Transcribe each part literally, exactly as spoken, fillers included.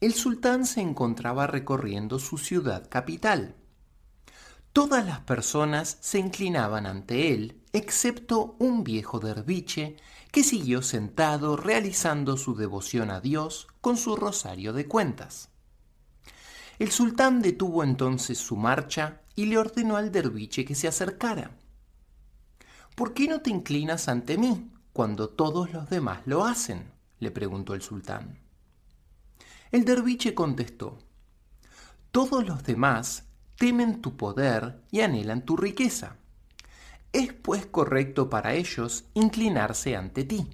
el sultán se encontraba recorriendo su ciudad capital. Todas las personas se inclinaban ante él, excepto un viejo derviche que siguió sentado realizando su devoción a Dios con su rosario de cuentas. El sultán detuvo entonces su marcha y le ordenó al derviche que se acercara. «¿Por qué no te inclinas ante mí cuando todos los demás lo hacen?», le preguntó el sultán. El derviche contestó: «Todos los demás temen tu poder y anhelan tu riqueza. Es pues correcto para ellos inclinarse ante ti.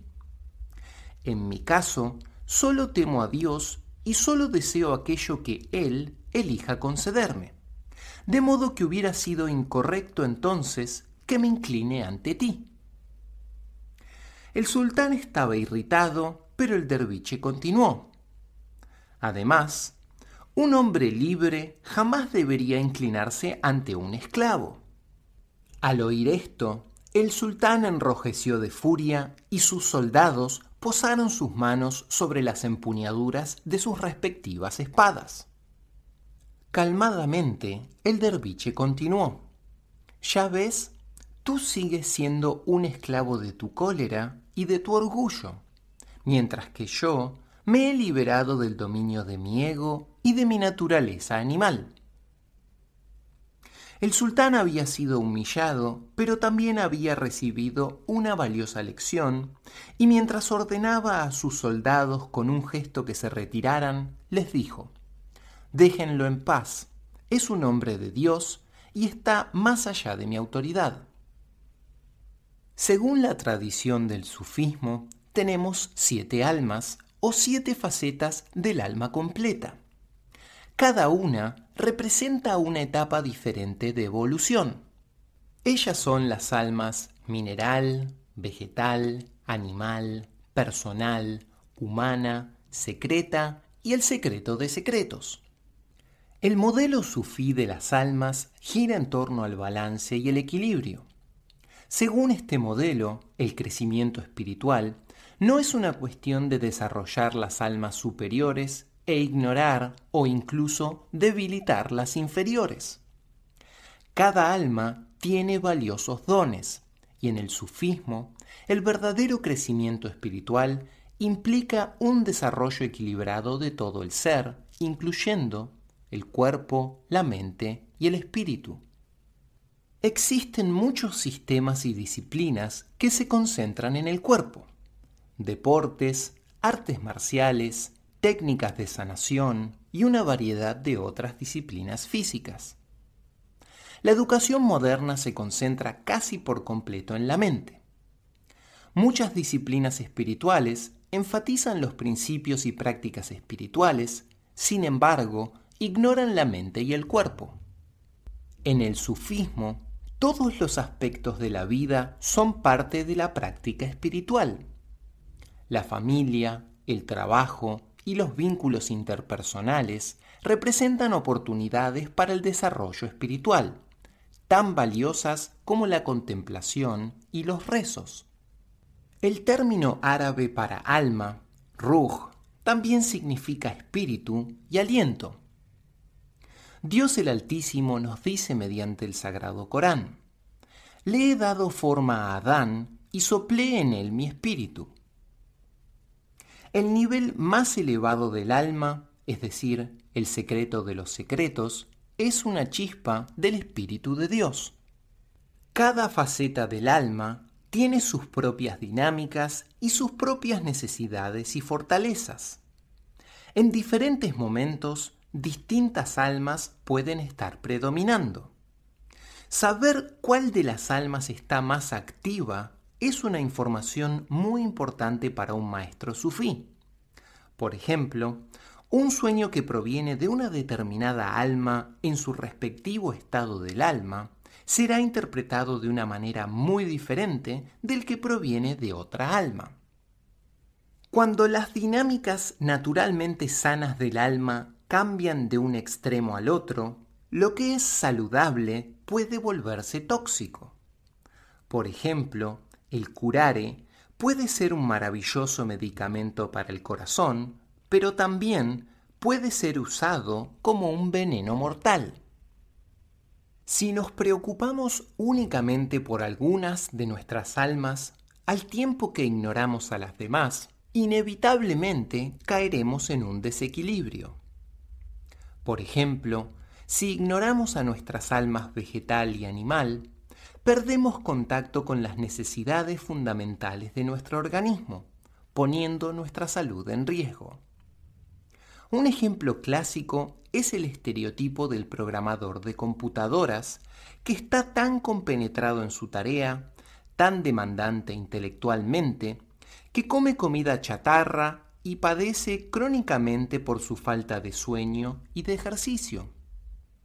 En mi caso, solo temo a Dios y solo deseo aquello que Él elija concederme, de modo que hubiera sido incorrecto entonces que me incline ante ti». El sultán estaba irritado, pero el derviche continuó: «Además, un hombre libre jamás debería inclinarse ante un esclavo». Al oír esto, el sultán enrojeció de furia y sus soldados posaron sus manos sobre las empuñaduras de sus respectivas espadas. Calmadamente, el derviche continuó: «Ya ves, tú sigues siendo un esclavo de tu cólera y de tu orgullo, mientras que yo me he liberado del dominio de mi ego y de mi naturaleza animal». El sultán había sido humillado, pero también había recibido una valiosa lección, y mientras ordenaba a sus soldados con un gesto que se retiraran, les dijo: «Déjenlo en paz, es un hombre de Dios y está más allá de mi autoridad». Según la tradición del sufismo, tenemos siete almas, o siete facetas del alma completa. Cada una representa una etapa diferente de evolución. Ellas son las almas mineral, vegetal, animal, personal, humana, secreta y el secreto de secretos. El modelo sufí de las almas gira en torno al balance y el equilibrio. Según este modelo, el crecimiento espiritual no es una cuestión de desarrollar las almas superiores e ignorar o incluso debilitar las inferiores. Cada alma tiene valiosos dones, y en el sufismo, el verdadero crecimiento espiritual implica un desarrollo equilibrado de todo el ser, incluyendo el cuerpo, la mente y el espíritu. Existen muchos sistemas y disciplinas que se concentran en el cuerpo: deportes, artes marciales, técnicas de sanación y una variedad de otras disciplinas físicas. La educación moderna se concentra casi por completo en la mente. Muchas disciplinas espirituales enfatizan los principios y prácticas espirituales, sin embargo, ignoran la mente y el cuerpo. En el sufismo, todos los aspectos de la vida son parte de la práctica espiritual. La familia, el trabajo y los vínculos interpersonales representan oportunidades para el desarrollo espiritual, tan valiosas como la contemplación y los rezos. El término árabe para alma, ruh, también significa espíritu y aliento. Dios el Altísimo nos dice mediante el Sagrado Corán: «Le he dado forma a Adán y soplé en él mi espíritu». El nivel más elevado del alma, es decir, el secreto de los secretos, es una chispa del Espíritu de Dios. Cada faceta del alma tiene sus propias dinámicas y sus propias necesidades y fortalezas. En diferentes momentos, distintas almas pueden estar predominando. Saber cuál de las almas está más activa es una información muy importante para un maestro sufí. Por ejemplo, un sueño que proviene de una determinada alma en su respectivo estado del alma será interpretado de una manera muy diferente del que proviene de otra alma. Cuando las dinámicas naturalmente sanas del alma cambian de un extremo al otro, lo que es saludable puede volverse tóxico. Por ejemplo, el curare puede ser un maravilloso medicamento para el corazón, pero también puede ser usado como un veneno mortal. Si nos preocupamos únicamente por algunas de nuestras almas, al tiempo que ignoramos a las demás, inevitablemente caeremos en un desequilibrio. Por ejemplo, si ignoramos a nuestras almas vegetal y animal, perdemos contacto con las necesidades fundamentales de nuestro organismo, poniendo nuestra salud en riesgo. Un ejemplo clásico es el estereotipo del programador de computadoras que está tan compenetrado en su tarea, tan demandante intelectualmente, que come comida chatarra y padece crónicamente por su falta de sueño y de ejercicio.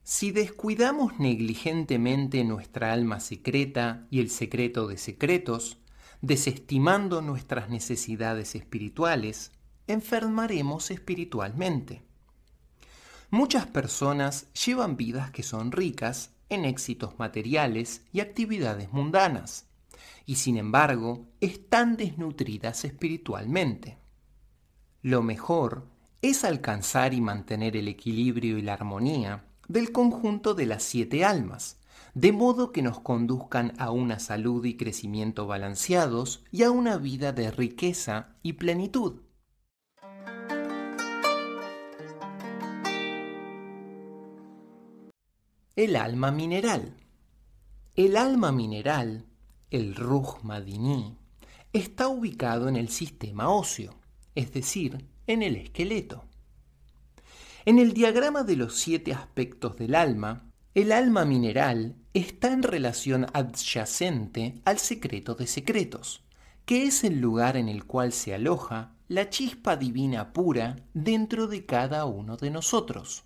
Si descuidamos negligentemente nuestra alma secreta y el secreto de secretos, desestimando nuestras necesidades espirituales, enfermaremos espiritualmente. Muchas personas llevan vidas que son ricas en éxitos materiales y actividades mundanas, y sin embargo están desnutridas espiritualmente. Lo mejor es alcanzar y mantener el equilibrio y la armonía del conjunto de las siete almas, de modo que nos conduzcan a una salud y crecimiento balanceados y a una vida de riqueza y plenitud. El alma mineral. El alma mineral, el Ruh Madini, está ubicado en el sistema óseo, es decir, en el esqueleto. En el diagrama de los siete aspectos del alma, el alma mineral está en relación adyacente al secreto de secretos, que es el lugar en el cual se aloja la chispa divina pura dentro de cada uno de nosotros.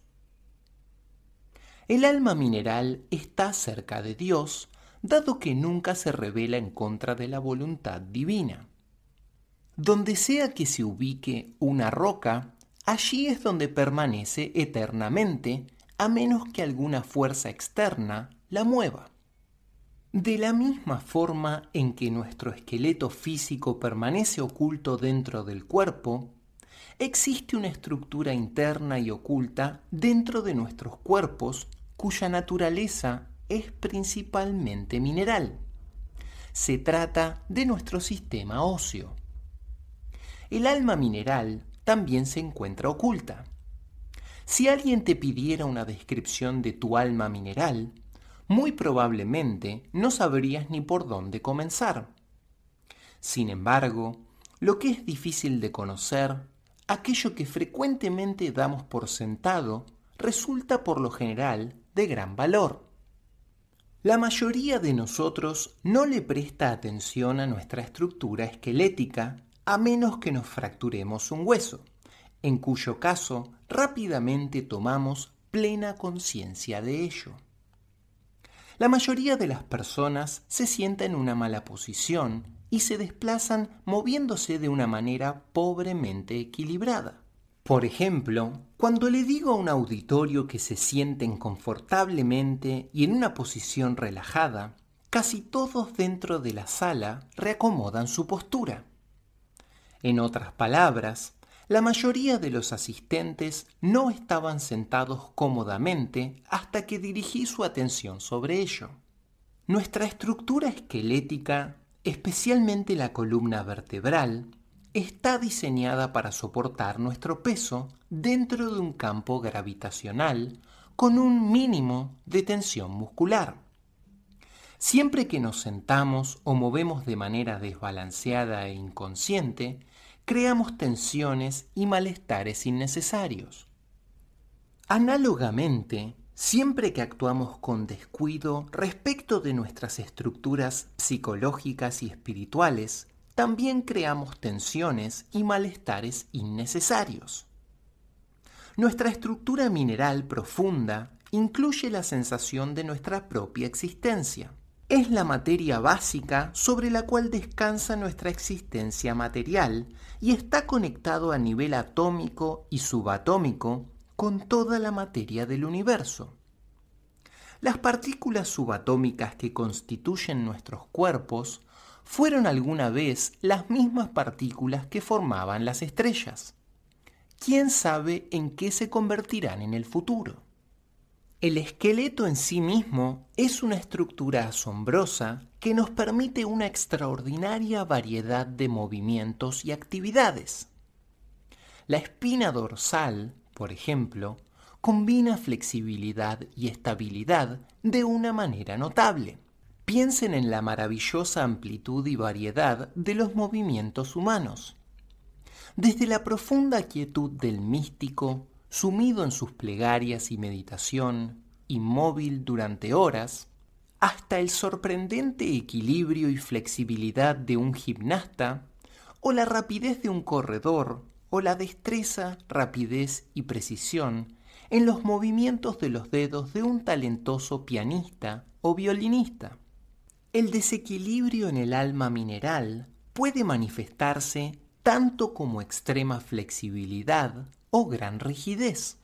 El alma mineral está cerca de Dios, dado que nunca se revela en contra de la voluntad divina. Donde sea que se ubique una roca, allí es donde permanece eternamente, a menos que alguna fuerza externa la mueva. De la misma forma en que nuestro esqueleto físico permanece oculto dentro del cuerpo, existe una estructura interna y oculta dentro de nuestros cuerpos cuya naturaleza es principalmente mineral. Se trata de nuestro sistema óseo. El alma mineral también se encuentra oculta. Si alguien te pidiera una descripción de tu alma mineral, muy probablemente no sabrías ni por dónde comenzar. Sin embargo, lo que es difícil de conocer, aquello que frecuentemente damos por sentado, resulta por lo general de gran valor. La mayoría de nosotros no le presta atención a nuestra estructura esquelética a menos que nos fracturemos un hueso, en cuyo caso rápidamente tomamos plena conciencia de ello. La mayoría de las personas se sienta en una mala posición y se desplazan moviéndose de una manera pobremente equilibrada. Por ejemplo, cuando le digo a un auditorio que se sienten confortablemente y en una posición relajada, casi todos dentro de la sala reacomodan su postura. En otras palabras, la mayoría de los asistentes no estaban sentados cómodamente hasta que dirigí su atención sobre ello. Nuestra estructura esquelética, especialmente la columna vertebral, está diseñada para soportar nuestro peso dentro de un campo gravitacional con un mínimo de tensión muscular. Siempre que nos sentamos o movemos de manera desbalanceada e inconsciente, creamos tensiones y malestares innecesarios. Análogamente, siempre que actuamos con descuido respecto de nuestras estructuras psicológicas y espirituales, también creamos tensiones y malestares innecesarios. Nuestra estructura mineral profunda incluye la sensación de nuestra propia existencia. Es la materia básica sobre la cual descansa nuestra existencia material y está conectado a nivel atómico y subatómico con toda la materia del universo. Las partículas subatómicas que constituyen nuestros cuerpos fueron alguna vez las mismas partículas que formaban las estrellas. ¿quién sabe en qué se convertirán en el futuro? El esqueleto en sí mismo es una estructura asombrosa que nos permite una extraordinaria variedad de movimientos y actividades. La espina dorsal, por ejemplo, combina flexibilidad y estabilidad de una manera notable. Piensen en la maravillosa amplitud y variedad de los movimientos humanos. Desde la profunda quietud del místico, sumido en sus plegarias y meditación, inmóvil durante horas, hasta el sorprendente equilibrio y flexibilidad de un gimnasta, o la rapidez de un corredor, o la destreza, rapidez y precisión en los movimientos de los dedos de un talentoso pianista o violinista. El desequilibrio en el alma mineral puede manifestarse tanto como extrema flexibilidad o gran rigidez.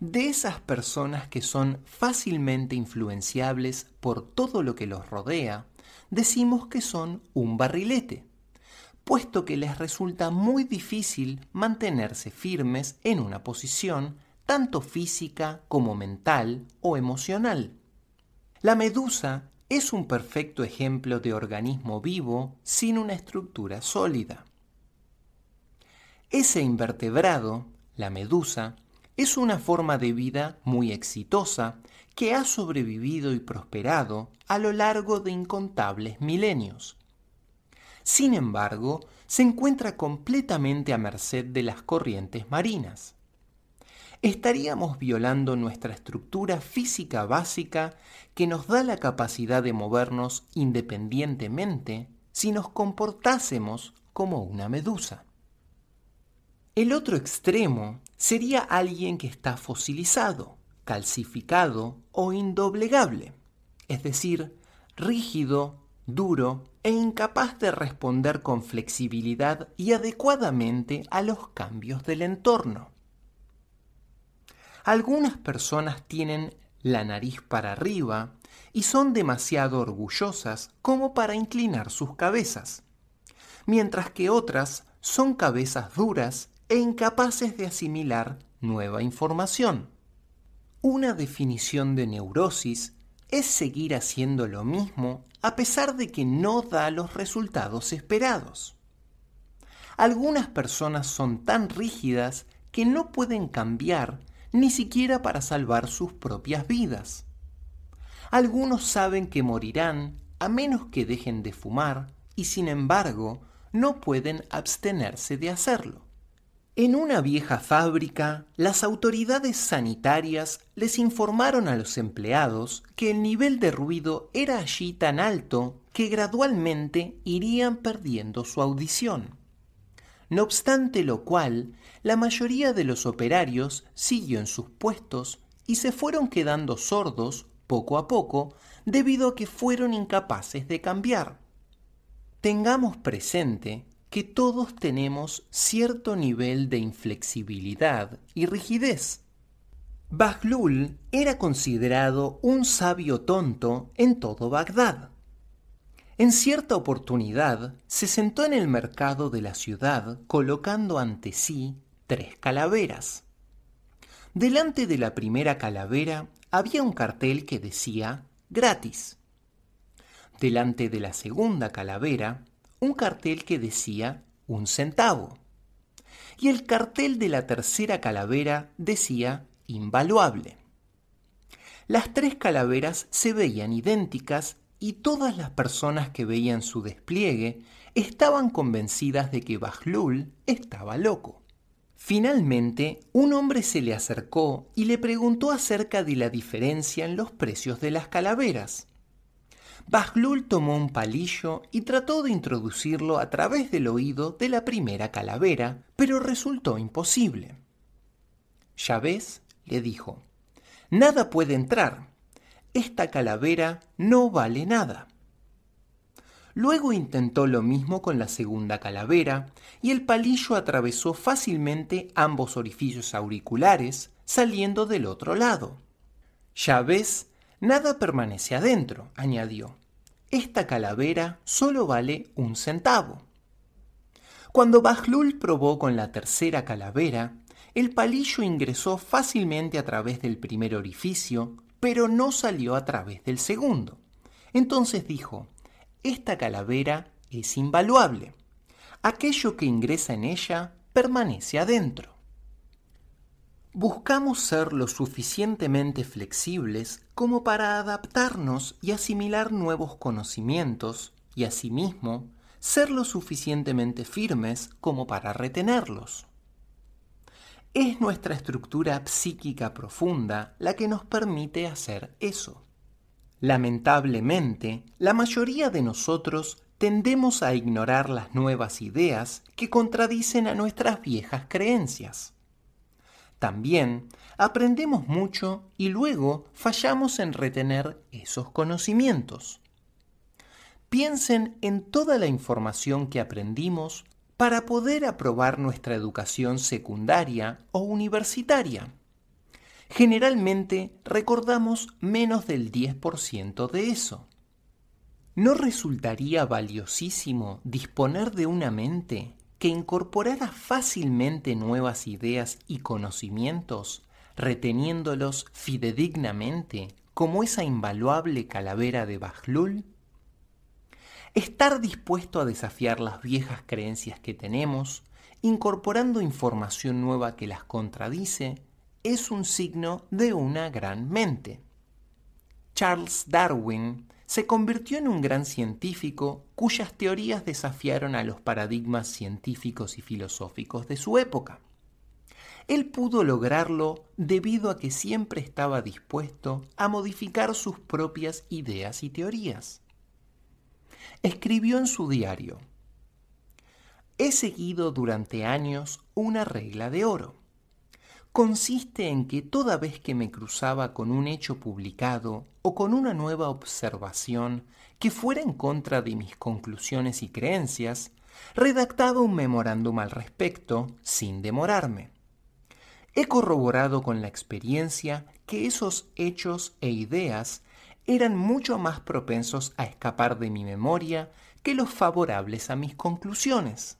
De esas personas que son fácilmente influenciables por todo lo que los rodea, decimos que son un barrilete, puesto que les resulta muy difícil mantenerse firmes en una posición tanto física como mental o emocional. La medusa es un perfecto ejemplo de organismo vivo sin una estructura sólida. Ese invertebrado, la medusa, es una forma de vida muy exitosa que ha sobrevivido y prosperado a lo largo de incontables milenios. Sin embargo, se encuentra completamente a merced de las corrientes marinas. Estaríamos violando nuestra estructura física básica que nos da la capacidad de movernos independientemente si nos comportásemos como una medusa. El otro extremo sería alguien que está fosilizado, calcificado o indoblegable, es decir, rígido, duro e incapaz de responder con flexibilidad y adecuadamente a los cambios del entorno. Algunas personas tienen la nariz para arriba y son demasiado orgullosas como para inclinar sus cabezas, mientras que otras son cabezas duras e incapaces de asimilar nueva información. Una definición de neurosis es seguir haciendo lo mismo a pesar de que no da los resultados esperados. Algunas personas son tan rígidas que no pueden cambiar ni siquiera para salvar sus propias vidas. Algunos saben que morirán a menos que dejen de fumar y sin embargo no pueden abstenerse de hacerlo. En una vieja fábrica, las autoridades sanitarias les informaron a los empleados que el nivel de ruido era allí tan alto que gradualmente irían perdiendo su audición. No obstante lo cual, la mayoría de los operarios siguió en sus puestos y se fueron quedando sordos poco a poco debido a que fueron incapaces de cambiar. Tengamos presente que todos tenemos cierto nivel de inflexibilidad y rigidez. Bahlul era considerado un sabio tonto en todo Bagdad. En cierta oportunidad se sentó en el mercado de la ciudad colocando ante sí tres calaveras. Delante de la primera calavera había un cartel que decía gratis. Delante de la segunda calavera un cartel que decía un centavo, y el cartel de la tercera calavera decía invaluable. Las tres calaveras se veían idénticas y todas las personas que veían su despliegue estaban convencidas de que Bahlul estaba loco. Finalmente, un hombre se le acercó y le preguntó acerca de la diferencia en los precios de las calaveras. Bahlul tomó un palillo y trató de introducirlo a través del oído de la primera calavera, pero resultó imposible. Yahvés le dijo, «Nada puede entrar. Esta calavera no vale nada». Luego intentó lo mismo con la segunda calavera y el palillo atravesó fácilmente ambos orificios auriculares saliendo del otro lado. Yahvés, «Nada permanece adentro», añadió. Esta calavera solo vale un centavo. Cuando Bahlul probó con la tercera calavera, el palillo ingresó fácilmente a través del primer orificio, pero no salió a través del segundo. Entonces dijo, esta calavera es invaluable. Aquello que ingresa en ella permanece adentro. Buscamos ser lo suficientemente flexibles como para adaptarnos y asimilar nuevos conocimientos y, asimismo, ser lo suficientemente firmes como para retenerlos. Es nuestra estructura psíquica profunda la que nos permite hacer eso. Lamentablemente, la mayoría de nosotros tendemos a ignorar las nuevas ideas que contradicen a nuestras viejas creencias. También aprendemos mucho y luego fallamos en retener esos conocimientos. Piensen en toda la información que aprendimos para poder aprobar nuestra educación secundaria o universitaria. Generalmente recordamos menos del diez por ciento de eso. ¿No resultaría valiosísimo disponer de una mente que incorporara fácilmente nuevas ideas y conocimientos, reteniéndolos fidedignamente como esa invaluable calavera de Bahlul? Estar dispuesto a desafiar las viejas creencias que tenemos, incorporando información nueva que las contradice, es un signo de una gran mente. Charles Darwin se convirtió en un gran científico cuyas teorías desafiaron a los paradigmas científicos y filosóficos de su época. Él pudo lograrlo debido a que siempre estaba dispuesto a modificar sus propias ideas y teorías. Escribió en su diario: he seguido durante años una regla de oro. Consiste en que toda vez que me cruzaba con un hecho publicado o con una nueva observación que fuera en contra de mis conclusiones y creencias, redactaba un memorándum al respecto sin demorarme. He corroborado con la experiencia que esos hechos e ideas eran mucho más propensos a escapar de mi memoria que los favorables a mis conclusiones.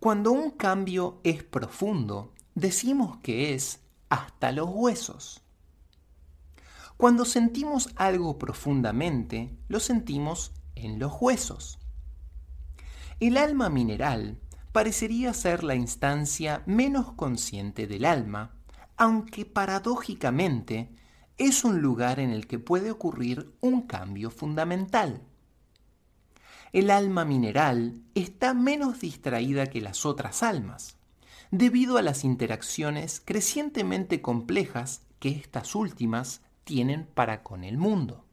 Cuando un cambio es profundo, decimos que es hasta los huesos. Cuando sentimos algo profundamente, lo sentimos en los huesos. El alma mineral parecería ser la instancia menos consciente del alma, aunque paradójicamente es un lugar en el que puede ocurrir un cambio fundamental. El alma mineral está menos distraída que las otras almas, debido a las interacciones crecientemente complejas que estas últimas tienen para con el mundo.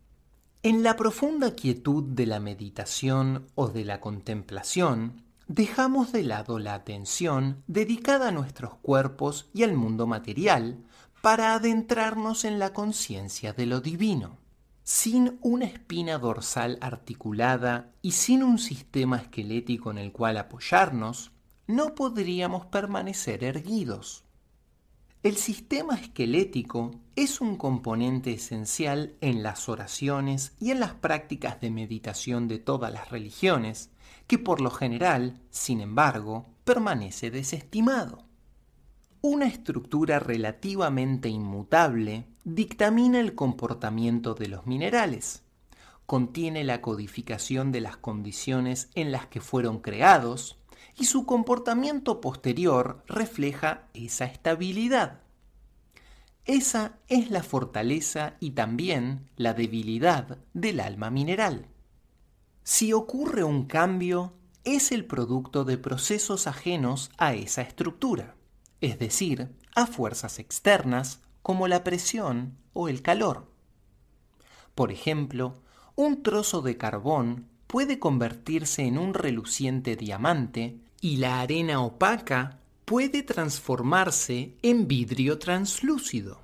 En la profunda quietud de la meditación o de la contemplación, dejamos de lado la atención dedicada a nuestros cuerpos y al mundo material para adentrarnos en la conciencia de lo divino. Sin una espina dorsal articulada y sin un sistema esquelético en el cual apoyarnos, no podríamos permanecer erguidos. El sistema esquelético es un componente esencial en las oraciones y en las prácticas de meditación de todas las religiones, que por lo general, sin embargo, permanece desestimado. Una estructura relativamente inmutable dictamina el comportamiento de los minerales, contiene la codificación de las condiciones en las que fueron creados, y su comportamiento posterior refleja esa estabilidad. Esa es la fortaleza y también la debilidad del alma mineral. Si ocurre un cambio, es el producto de procesos ajenos a esa estructura, es decir, a fuerzas externas como la presión o el calor. Por ejemplo, un trozo de carbón puede convertirse en un reluciente diamante y la arena opaca puede transformarse en vidrio translúcido.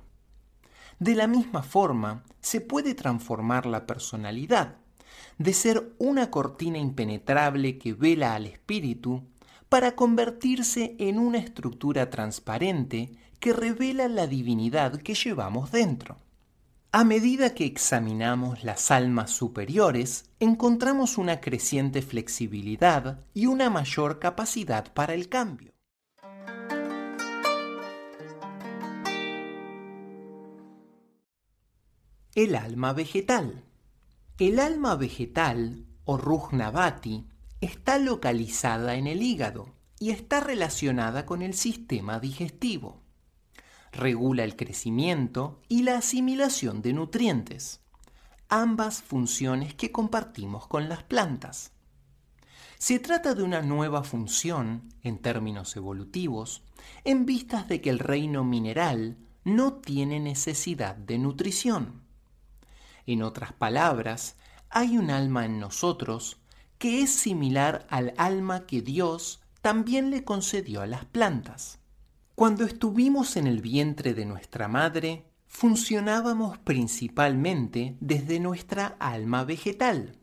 De la misma forma, se puede transformar la personalidad, de ser una cortina impenetrable que vela al espíritu, para convertirse en una estructura transparente que revela la divinidad que llevamos dentro. A medida que examinamos las almas superiores, encontramos una creciente flexibilidad y una mayor capacidad para el cambio. El alma vegetal. El alma vegetal, o Rujnavati, está localizada en el hígado y está relacionada con el sistema digestivo. Regula el crecimiento y la asimilación de nutrientes, ambas funciones que compartimos con las plantas. Se trata de una nueva función, en términos evolutivos, en vistas de que el reino mineral no tiene necesidad de nutrición. En otras palabras, hay un alma en nosotros que es similar al alma que Dios también le concedió a las plantas. Cuando estuvimos en el vientre de nuestra madre, funcionábamos principalmente desde nuestra alma vegetal.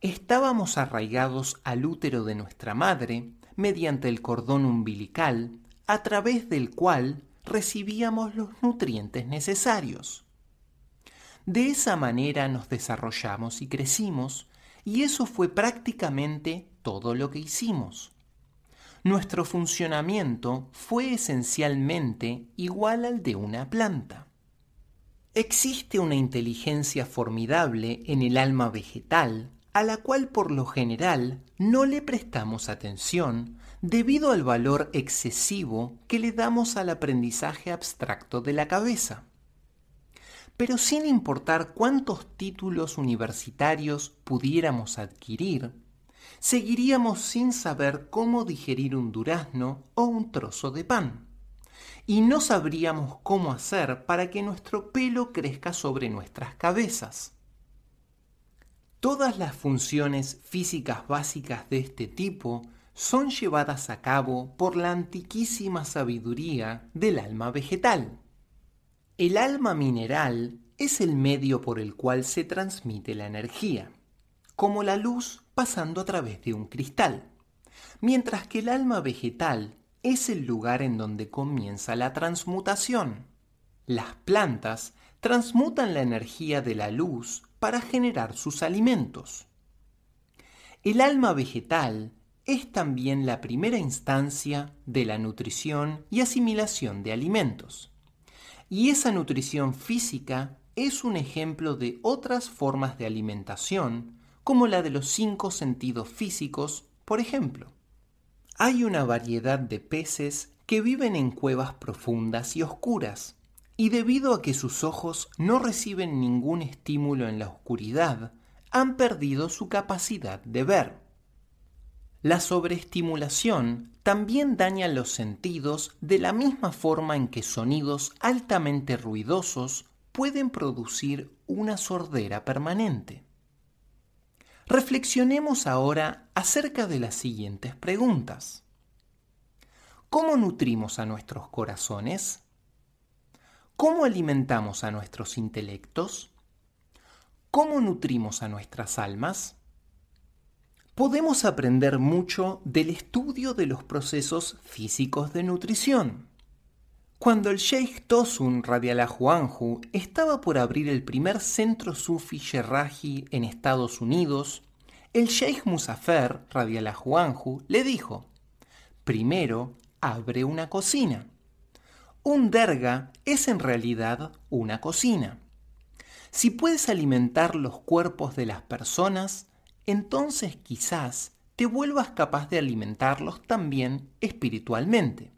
Estábamos arraigados al útero de nuestra madre mediante el cordón umbilical, a través del cual recibíamos los nutrientes necesarios. De esa manera nos desarrollamos y crecimos, y eso fue prácticamente todo lo que hicimos. Nuestro funcionamiento fue esencialmente igual al de una planta. Existe una inteligencia formidable en el alma vegetal a la cual por lo general no le prestamos atención debido al valor excesivo que le damos al aprendizaje abstracto de la cabeza. Pero sin importar cuántos títulos universitarios pudiéramos adquirir, seguiríamos sin saber cómo digerir un durazno o un trozo de pan, y no sabríamos cómo hacer para que nuestro pelo crezca sobre nuestras cabezas. Todas las funciones físicas básicas de este tipo son llevadas a cabo por la antiquísima sabiduría del alma vegetal. El alma mineral es el medio por el cual se transmite la energía, como la luz pasando a través de un cristal, mientras que el alma vegetal es el lugar en donde comienza la transmutación. Las plantas transmutan la energía de la luz para generar sus alimentos. El alma vegetal es también la primera instancia de la nutrición y asimilación de alimentos, y esa nutrición física es un ejemplo de otras formas de alimentación, como la de los cinco sentidos físicos, por ejemplo. Hay una variedad de peces que viven en cuevas profundas y oscuras, y debido a que sus ojos no reciben ningún estímulo en la oscuridad, han perdido su capacidad de ver. La sobreestimulación también daña los sentidos de la misma forma en que sonidos altamente ruidosos pueden producir una sordera permanente. Reflexionemos ahora acerca de las siguientes preguntas. ¿Cómo nutrimos a nuestros corazones? ¿Cómo alimentamos a nuestros intelectos? ¿Cómo nutrimos a nuestras almas? Podemos aprender mucho del estudio de los procesos físicos de nutrición. Cuando el Sheikh Tosun radiallahu anhu estaba por abrir el primer centro sufi Sherraji en Estados Unidos, el Sheikh Muzafer radiallahu anhu le dijo: primero abre una cocina. Un derga es en realidad una cocina. Si puedes alimentar los cuerpos de las personas, entonces quizás te vuelvas capaz de alimentarlos también espiritualmente.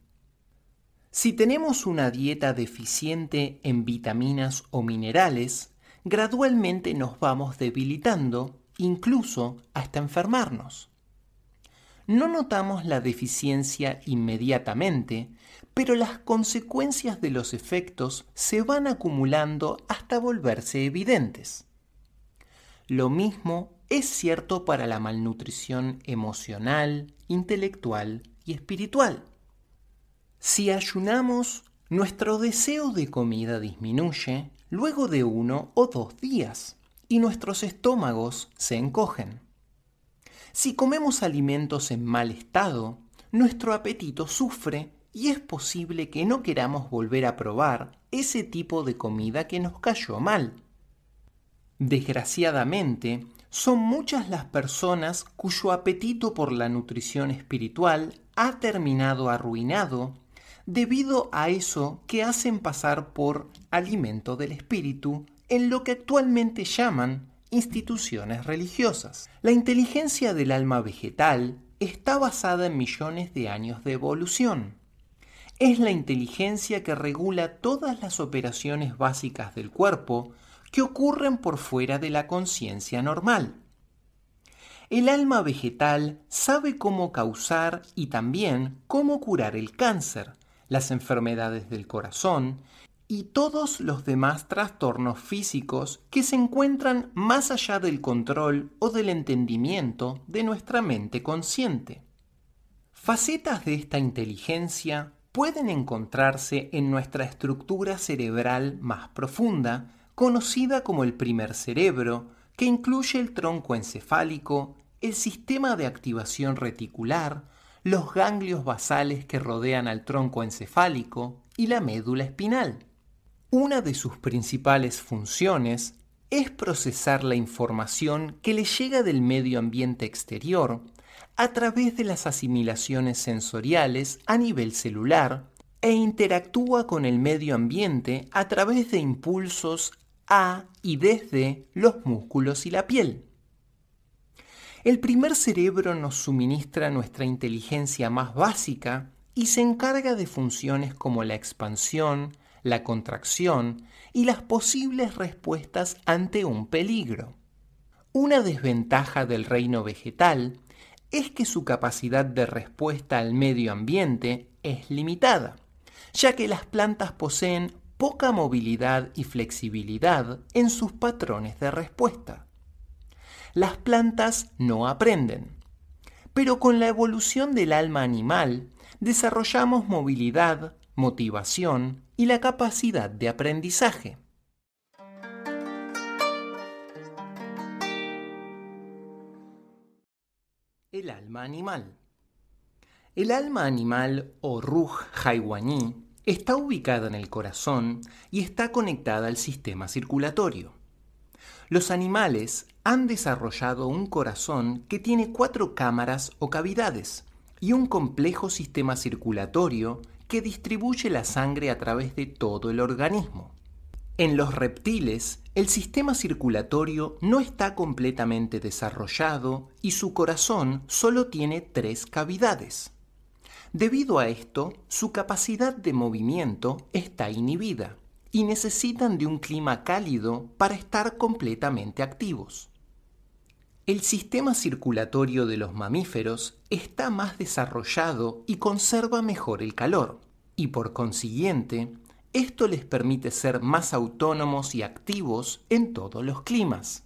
Si tenemos una dieta deficiente en vitaminas o minerales, gradualmente nos vamos debilitando, incluso hasta enfermarnos. No notamos la deficiencia inmediatamente, pero las consecuencias de los efectos se van acumulando hasta volverse evidentes. Lo mismo es cierto para la malnutrición emocional, intelectual y espiritual. Si ayunamos, nuestro deseo de comida disminuye luego de uno o dos días y nuestros estómagos se encogen. Si comemos alimentos en mal estado, nuestro apetito sufre y es posible que no queramos volver a probar ese tipo de comida que nos cayó mal. Desgraciadamente, son muchas las personas cuyo apetito por la nutrición espiritual ha terminado arruinado debido a eso que hacen pasar por alimento del espíritu en lo que actualmente llaman instituciones religiosas. La inteligencia del alma vegetal está basada en millones de años de evolución. Es la inteligencia que regula todas las operaciones básicas del cuerpo que ocurren por fuera de la conciencia normal. El alma vegetal sabe cómo causar y también cómo curar el cáncer, las enfermedades del corazón y todos los demás trastornos físicos que se encuentran más allá del control o del entendimiento de nuestra mente consciente. Facetas de esta inteligencia pueden encontrarse en nuestra estructura cerebral más profunda, conocida como el primer cerebro, que incluye el tronco encefálico, el sistema de activación reticular, los ganglios basales que rodean al tronco encefálico y la médula espinal. Una de sus principales funciones es procesar la información que le llega del medio ambiente exterior a través de las asimilaciones sensoriales a nivel celular e interactúa con el medio ambiente a través de impulsos a y desde los músculos y la piel. El primer cerebro nos suministra nuestra inteligencia más básica y se encarga de funciones como la expansión, la contracción y las posibles respuestas ante un peligro. Una desventaja del reino vegetal es que su capacidad de respuesta al medio ambiente es limitada, ya que las plantas poseen poca movilidad y flexibilidad en sus patrones de respuesta. Las plantas no aprenden, pero con la evolución del alma animal desarrollamos movilidad, motivación y la capacidad de aprendizaje. El alma animal. El alma animal o ruj haiwaní está ubicada en el corazón y está conectada al sistema circulatorio. Los animales han desarrollado un corazón que tiene cuatro cámaras o cavidades y un complejo sistema circulatorio que distribuye la sangre a través de todo el organismo. En los reptiles, el sistema circulatorio no está completamente desarrollado y su corazón solo tiene tres cavidades. Debido a esto, su capacidad de movimiento está inhibida y necesitan de un clima cálido para estar completamente activos. El sistema circulatorio de los mamíferos está más desarrollado y conserva mejor el calor, y por consiguiente, esto les permite ser más autónomos y activos en todos los climas.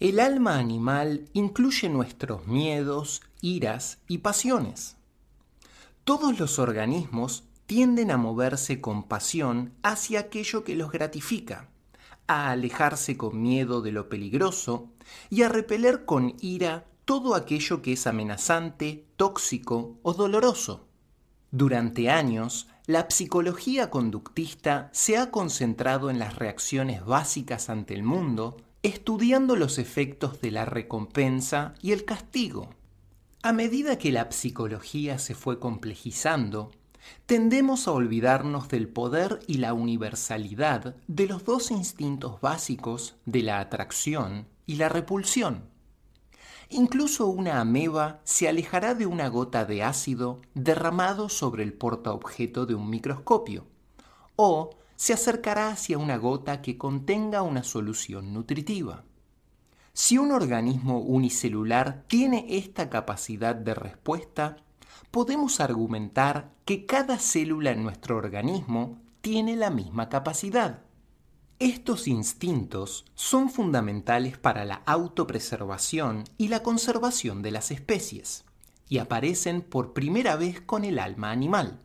El alma animal incluye nuestros miedos, iras y pasiones. Todos los organismos tienden a moverse con pasión hacia aquello que los gratifica, a alejarse con miedo de lo peligroso y a repeler con ira todo aquello que es amenazante, tóxico o doloroso. Durante años, la psicología conductista se ha concentrado en las reacciones básicas ante el mundo, estudiando los efectos de la recompensa y el castigo. A medida que la psicología se fue complejizando, tendemos a olvidarnos del poder y la universalidad de los dos instintos básicos de la atracción y la repulsión. Incluso una ameba se alejará de una gota de ácido derramado sobre el portaobjeto de un microscopio, o se acercará hacia una gota que contenga una solución nutritiva. Si un organismo unicelular tiene esta capacidad de respuesta, podemos argumentar que cada célula en nuestro organismo tiene la misma capacidad. Estos instintos son fundamentales para la autopreservación y la conservación de las especies, y aparecen por primera vez con el alma animal.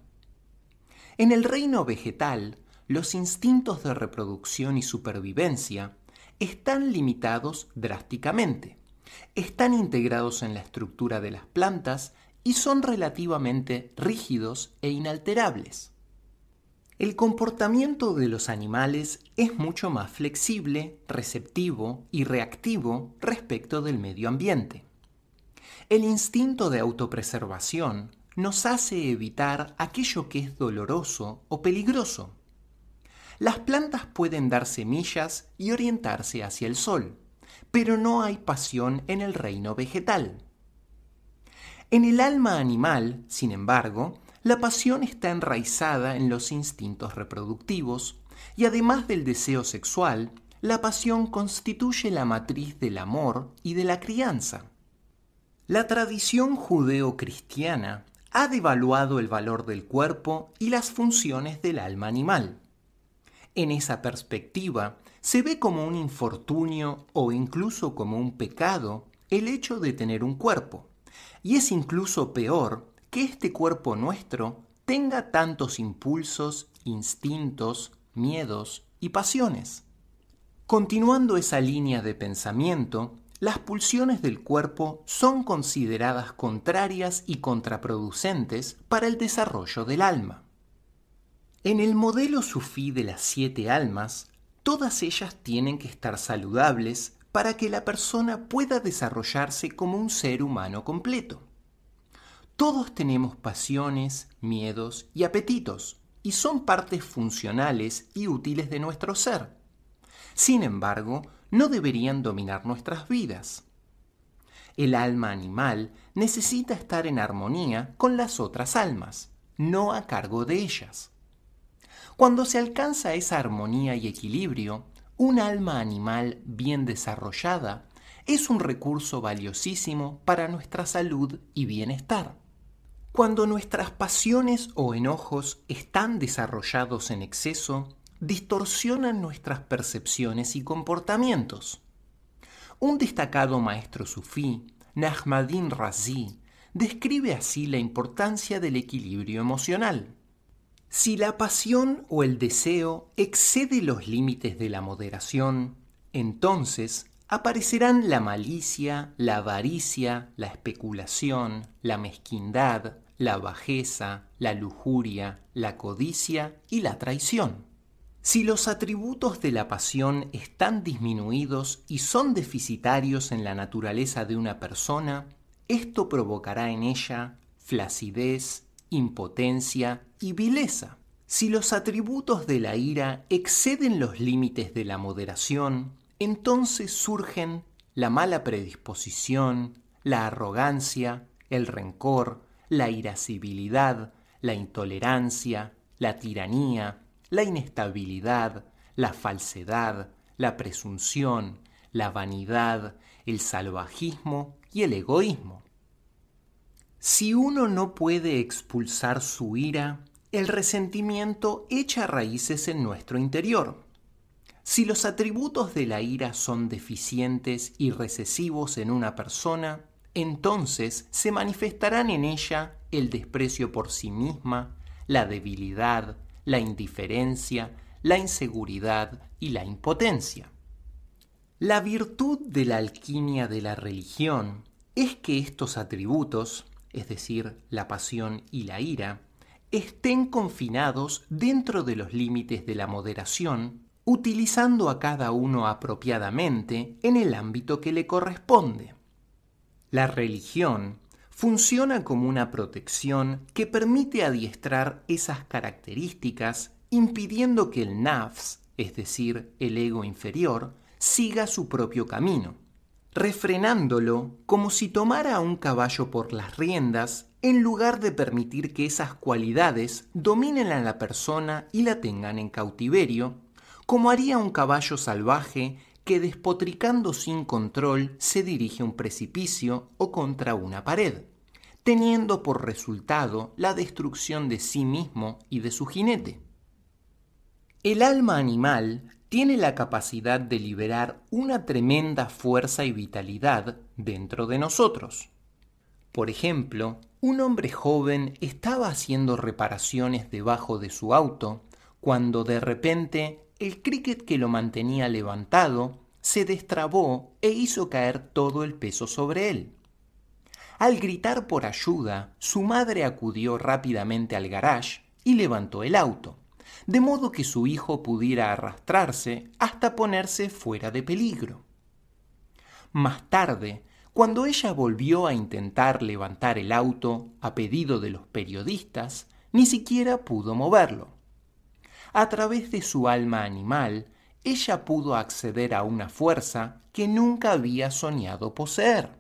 En el reino vegetal, los instintos de reproducción y supervivencia están limitados drásticamente, están integrados en la estructura de las plantas y son relativamente rígidos e inalterables. El comportamiento de los animales es mucho más flexible, receptivo y reactivo respecto del medio ambiente. El instinto de autopreservación nos hace evitar aquello que es doloroso o peligroso. Las plantas pueden dar semillas y orientarse hacia el sol, pero no hay pasión en el reino vegetal. En el alma animal, sin embargo, la pasión está enraizada en los instintos reproductivos y, además del deseo sexual, la pasión constituye la matriz del amor y de la crianza. La tradición judeo-cristiana ha devaluado el valor del cuerpo y las funciones del alma animal. En esa perspectiva, se ve como un infortunio o incluso como un pecado el hecho de tener un cuerpo, y es incluso peor que este cuerpo nuestro tenga tantos impulsos, instintos, miedos y pasiones. Continuando esa línea de pensamiento, las pulsiones del cuerpo son consideradas contrarias y contraproducentes para el desarrollo del alma. En el modelo sufí de las siete almas, todas ellas tienen que estar saludables para que la persona pueda desarrollarse como un ser humano completo. Todos tenemos pasiones, miedos y apetitos, y son partes funcionales y útiles de nuestro ser. Sin embargo, no deberían dominar nuestras vidas. El alma animal necesita estar en armonía con las otras almas, no a cargo de ellas. Cuando se alcanza esa armonía y equilibrio, un alma animal bien desarrollada es un recurso valiosísimo para nuestra salud y bienestar. Cuando nuestras pasiones o enojos están desarrollados en exceso, distorsionan nuestras percepciones y comportamientos. Un destacado maestro sufí, Najmadín Razi, describe así la importancia del equilibrio emocional. Si la pasión o el deseo excede los límites de la moderación, entonces aparecerán la malicia, la avaricia, la especulación, la mezquindad, la bajeza, la lujuria, la codicia y la traición. Si los atributos de la pasión están disminuidos y son deficitarios en la naturaleza de una persona, esto provocará en ella flacidez, impotencia y vileza. Si los atributos de la ira exceden los límites de la moderación, entonces surgen la mala predisposición, la arrogancia, el rencor, la irascibilidad, la intolerancia, la tiranía, la inestabilidad, la falsedad, la presunción, la vanidad, el salvajismo y el egoísmo. Si uno no puede expulsar su ira, el resentimiento echa raíces en nuestro interior. Si los atributos de la ira son deficientes y recesivos en una persona, entonces se manifestarán en ella el desprecio por sí misma, la debilidad, la indiferencia, la inseguridad y la impotencia. La virtud de la alquimia de la religión es que estos atributos, es decir, la pasión y la ira, estén confinados dentro de los límites de la moderación, utilizando a cada uno apropiadamente en el ámbito que le corresponde. La religión funciona como una protección que permite adiestrar esas características, impidiendo que el nafs, es decir, el ego inferior, siga su propio camino, refrenándolo como si tomara a un caballo por las riendas en lugar de permitir que esas cualidades dominen a la persona y la tengan en cautiverio, como haría un caballo salvaje que despotricando sin control se dirige a un precipicio o contra una pared, teniendo por resultado la destrucción de sí mismo y de su jinete. El alma animal tiene la capacidad de liberar una tremenda fuerza y vitalidad dentro de nosotros. Por ejemplo, un hombre joven estaba haciendo reparaciones debajo de su auto cuando de repente el cricket que lo mantenía levantado se destrabó e hizo caer todo el peso sobre él. Al gritar por ayuda, su madre acudió rápidamente al garage y levantó el auto, de modo que su hijo pudiera arrastrarse hasta ponerse fuera de peligro. Más tarde, cuando ella volvió a intentar levantar el auto a pedido de los periodistas, ni siquiera pudo moverlo. A través de su alma animal, ella pudo acceder a una fuerza que nunca había soñado poseer.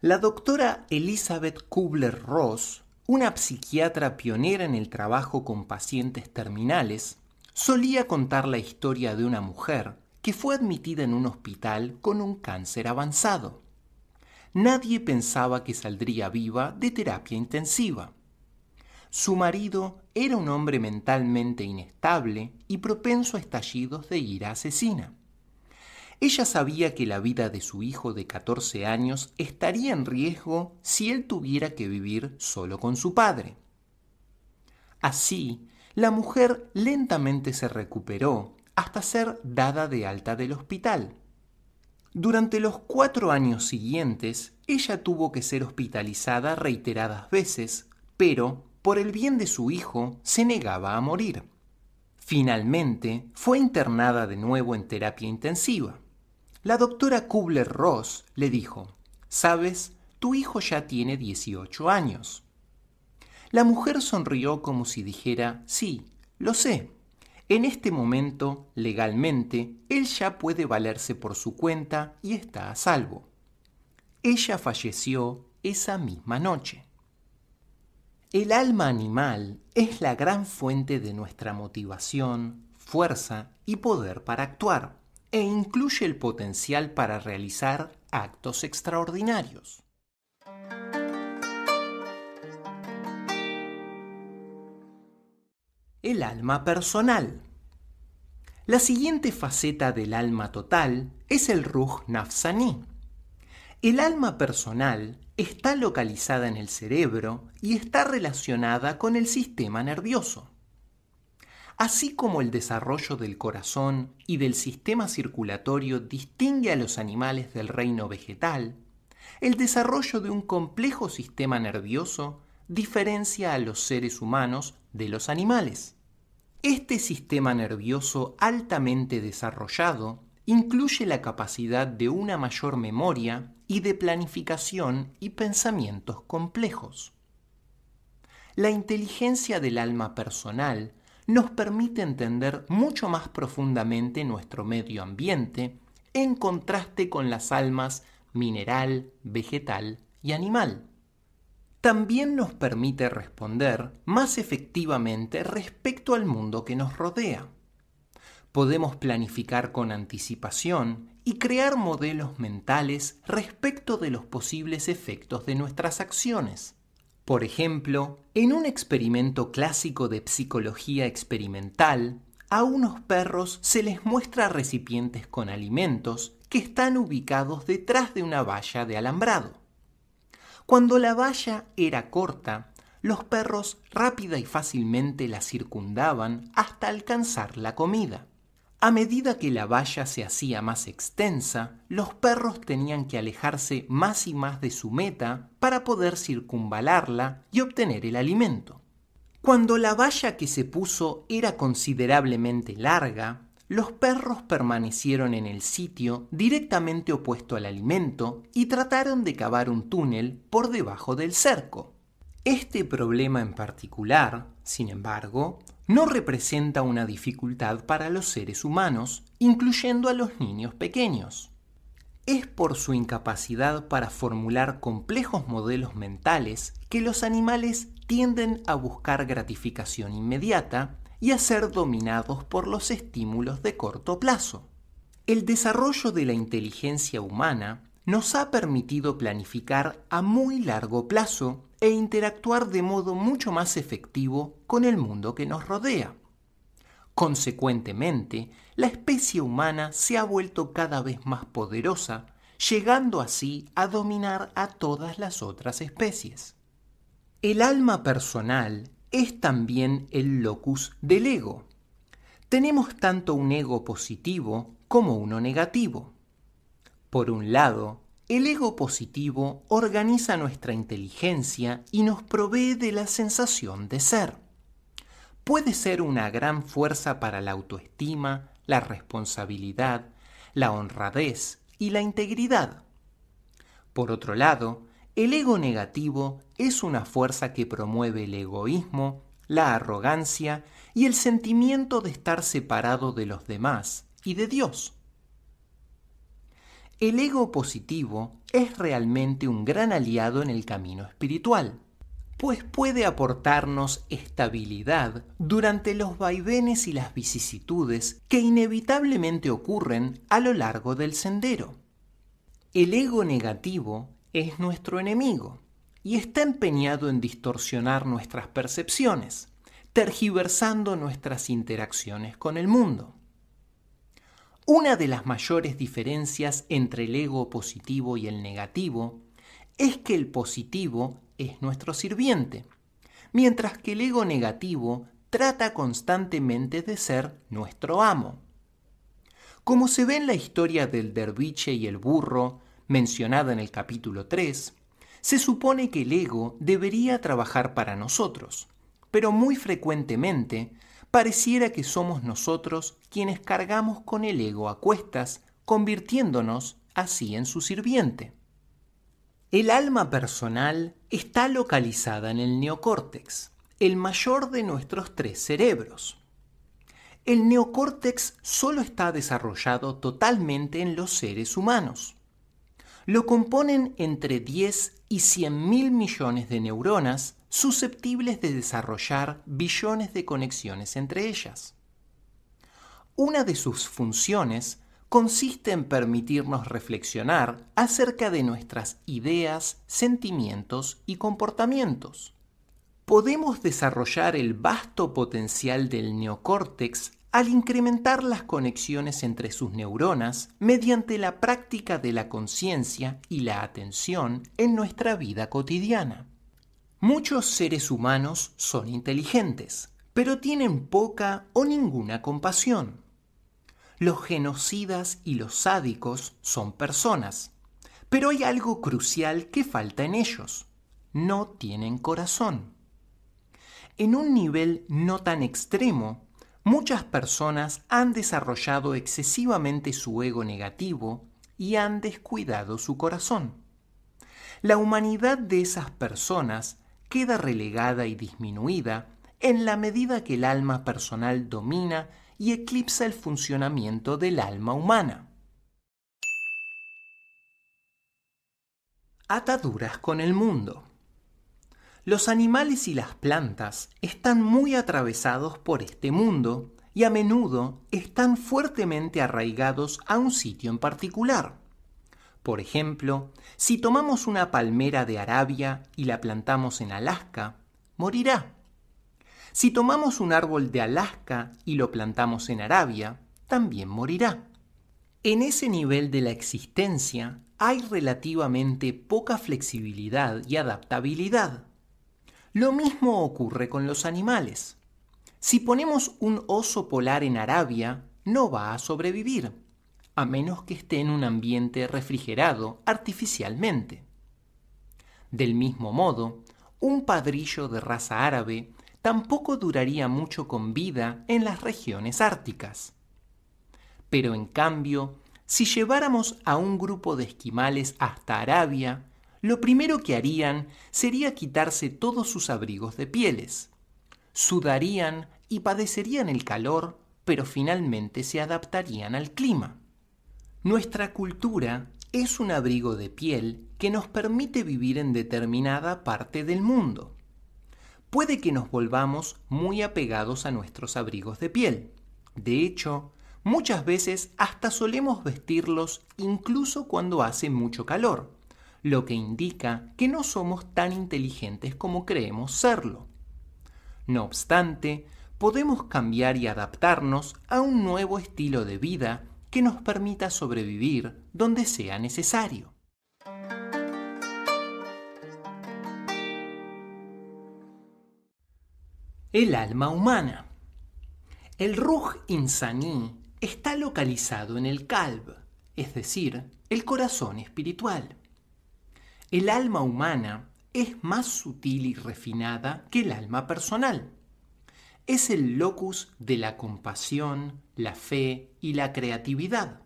La doctora Elizabeth Kubler Ross, una psiquiatra pionera en el trabajo con pacientes terminales, solía contar la historia de una mujer que fue admitida en un hospital con un cáncer avanzado. Nadie pensaba que saldría viva de terapia intensiva. Su marido era un hombre mentalmente inestable y propenso a estallidos de ira asesina. Ella sabía que la vida de su hijo de catorce años estaría en riesgo si él tuviera que vivir solo con su padre. Así, la mujer lentamente se recuperó hasta ser dada de alta del hospital. Durante los cuatro años siguientes, ella tuvo que ser hospitalizada reiteradas veces, pero por el bien de su hijo se negaba a morir. Finalmente, fue internada de nuevo en terapia intensiva. La doctora Kubler-Ross le dijo, «Sabes, tu hijo ya tiene dieciocho años». La mujer sonrió como si dijera, «Sí, lo sé. En este momento, legalmente, él ya puede valerse por su cuenta y está a salvo». Ella falleció esa misma noche. El alma animal es la gran fuente de nuestra motivación, fuerza y poder para actuar, e incluye el potencial para realizar actos extraordinarios. El alma personal. La siguiente faceta del alma total es el Ruj Nafsani. El alma personal está localizada en el cerebro y está relacionada con el sistema nervioso. Así como el desarrollo del corazón y del sistema circulatorio distingue a los animales del reino vegetal, el desarrollo de un complejo sistema nervioso diferencia a los seres humanos de los animales. Este sistema nervioso altamente desarrollado incluye la capacidad de una mayor memoria y de planificación y pensamientos complejos. La inteligencia del alma personal nos permite entender mucho más profundamente nuestro medio ambiente en contraste con las almas mineral, vegetal y animal. También nos permite responder más efectivamente respecto al mundo que nos rodea. Podemos planificar con anticipación y crear modelos mentales respecto de los posibles efectos de nuestras acciones. Por ejemplo, en un experimento clásico de psicología experimental, a unos perros se les muestra recipientes con alimentos que están ubicados detrás de una valla de alambrado. Cuando la valla era corta, los perros rápida y fácilmente la circundaban hasta alcanzar la comida. A medida que la valla se hacía más extensa, los perros tenían que alejarse más y más de su meta para poder circunvalarla y obtener el alimento. Cuando la valla que se puso era considerablemente larga, los perros permanecieron en el sitio directamente opuesto al alimento y trataron de cavar un túnel por debajo del cerco. Este problema en particular, sin embargo, no representa una dificultad para los seres humanos, incluyendo a los niños pequeños. Es por su incapacidad para formular complejos modelos mentales que los animales tienden a buscar gratificación inmediata y a ser dominados por los estímulos de corto plazo. El desarrollo de la inteligencia humana nos ha permitido planificar a muy largo plazo e interactuar de modo mucho más efectivo con el mundo que nos rodea. Consecuentemente, la especie humana se ha vuelto cada vez más poderosa, llegando así a dominar a todas las otras especies. El alma personal es también el locus del ego. Tenemos tanto un ego positivo como uno negativo. Por un lado, El ego positivo organiza nuestra inteligencia y nos provee de la sensación de ser. Puede ser una gran fuerza para la autoestima, la responsabilidad, la honradez y la integridad. Por otro lado, el ego negativo es una fuerza que promueve el egoísmo, la arrogancia y el sentimiento de estar separado de los demás y de Dios. El ego positivo es realmente un gran aliado en el camino espiritual, pues puede aportarnos estabilidad durante los vaivenes y las vicisitudes que inevitablemente ocurren a lo largo del sendero. El ego negativo es nuestro enemigo y está empeñado en distorsionar nuestras percepciones, tergiversando nuestras interacciones con el mundo. Una de las mayores diferencias entre el ego positivo y el negativo es que el positivo es nuestro sirviente, mientras que el ego negativo trata constantemente de ser nuestro amo. Como se ve en la historia del derviche y el burro, mencionada en el capítulo tres, se supone que el ego debería trabajar para nosotros, pero muy frecuentemente pareciera que somos nosotros quienes cargamos con el ego a cuestas, convirtiéndonos así en su sirviente. El alma personal está localizada en el neocórtex, el mayor de nuestros tres cerebros. El neocórtex solo está desarrollado totalmente en los seres humanos. Lo componen entre diez y cien mil millones de neuronas susceptibles de desarrollar billones de conexiones entre ellas. Una de sus funciones consiste en permitirnos reflexionar acerca de nuestras ideas, sentimientos y comportamientos. Podemos desarrollar el vasto potencial del neocórtex al incrementar las conexiones entre sus neuronas mediante la práctica de la conciencia y la atención en nuestra vida cotidiana. Muchos seres humanos son inteligentes, pero tienen poca o ninguna compasión. Los genocidas y los sádicos son personas, pero hay algo crucial que falta en ellos: no tienen corazón. En un nivel no tan extremo, muchas personas han desarrollado excesivamente su ego negativo y han descuidado su corazón. La humanidad de esas personas queda relegada y disminuida en la medida que el alma personal domina y eclipsa el funcionamiento del alma humana. Ataduras con el mundo. Los animales y las plantas están muy atravesados por este mundo y a menudo están fuertemente arraigados a un sitio en particular. Por ejemplo, si tomamos una palmera de Arabia y la plantamos en Alaska, morirá. Si tomamos un árbol de Alaska y lo plantamos en Arabia, también morirá. En ese nivel de la existencia hay relativamente poca flexibilidad y adaptabilidad. Lo mismo ocurre con los animales. Si ponemos un oso polar en Arabia, no va a sobrevivir, a menos que esté en un ambiente refrigerado artificialmente. Del mismo modo, un padrillo de raza árabe tampoco duraría mucho con vida en las regiones árticas. Pero en cambio, si lleváramos a un grupo de esquimales hasta Arabia, lo primero que harían sería quitarse todos sus abrigos de pieles. Sudarían y padecerían el calor, pero finalmente se adaptarían al clima. Nuestra cultura es un abrigo de piel que nos permite vivir en determinada parte del mundo. Puede que nos volvamos muy apegados a nuestros abrigos de piel. De hecho, muchas veces hasta solemos vestirlos incluso cuando hace mucho calor, lo que indica que no somos tan inteligentes como creemos serlo. No obstante, podemos cambiar y adaptarnos a un nuevo estilo de vida que nos permita sobrevivir donde sea necesario. El alma humana. El Ruj Insani está localizado en el Qalb, es decir, el corazón espiritual. el alma humana es más sutil y refinada que el alma personal. Es el locus de la compasión, la fe y la creatividad.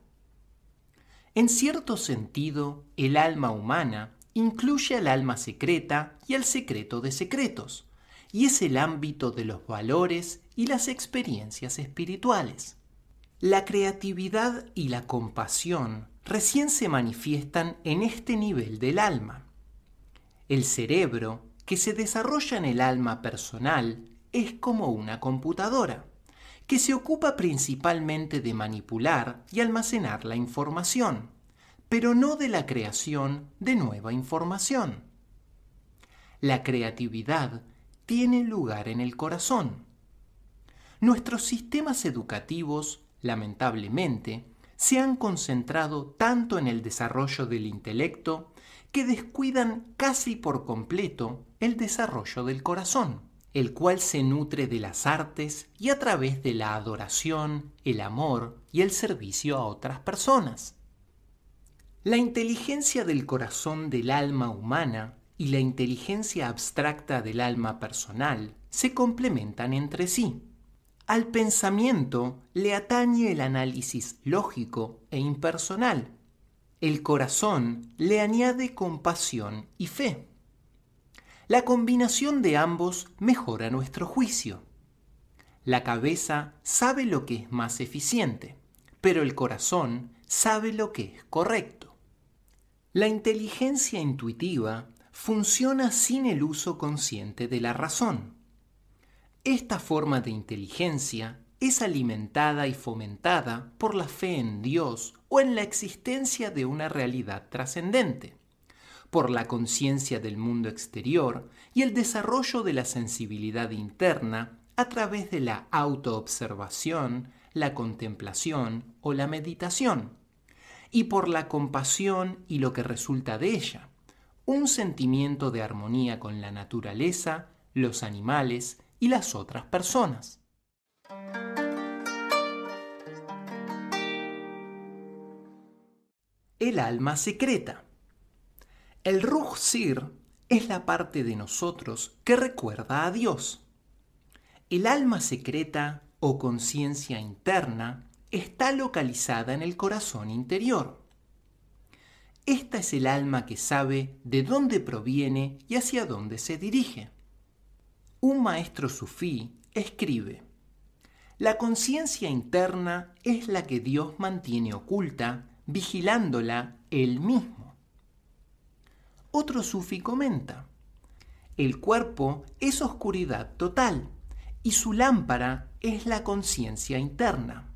En cierto sentido, el alma humana incluye al alma secreta y al secreto de secretos, y es el ámbito de los valores y las experiencias espirituales. La creatividad y la compasión recién se manifiestan en este nivel del alma. El cerebro, que se desarrolla en el alma personal, es como una computadora, que se ocupa principalmente de manipular y almacenar la información, pero no de la creación de nueva información. La creatividad tiene lugar en el corazón. Nuestros sistemas educativos, lamentablemente, se han concentrado tanto en el desarrollo del intelecto que descuidan casi por completo el desarrollo del corazón, el cual se nutre de las artes y a través de la adoración, el amor y el servicio a otras personas. La inteligencia del corazón del alma humana y la inteligencia abstracta del alma personal se complementan entre sí. Al pensamiento le atañe el análisis lógico e impersonal. El corazón le añade compasión y fe. La combinación de ambos mejora nuestro juicio. La cabeza sabe lo que es más eficiente, pero el corazón sabe lo que es correcto. La inteligencia intuitiva funciona sin el uso consciente de la razón. Esta forma de inteligencia es alimentada y fomentada por la fe en Dios o en la existencia de una realidad trascendente, por la conciencia del mundo exterior y el desarrollo de la sensibilidad interna a través de la autoobservación, la contemplación o la meditación, y por la compasión y lo que resulta de ella, un sentimiento de armonía con la naturaleza, los animales y las otras personas. El alma secreta. El Ruj Sir es la parte de nosotros que recuerda a Dios. El alma secreta o conciencia interna está localizada en el corazón interior. Esta es el alma que sabe de dónde proviene y hacia dónde se dirige. Un maestro sufí escribe: la conciencia interna es la que Dios mantiene oculta, vigilándola Él mismo. Otro sufí comenta: el cuerpo es oscuridad total y su lámpara es la conciencia interna.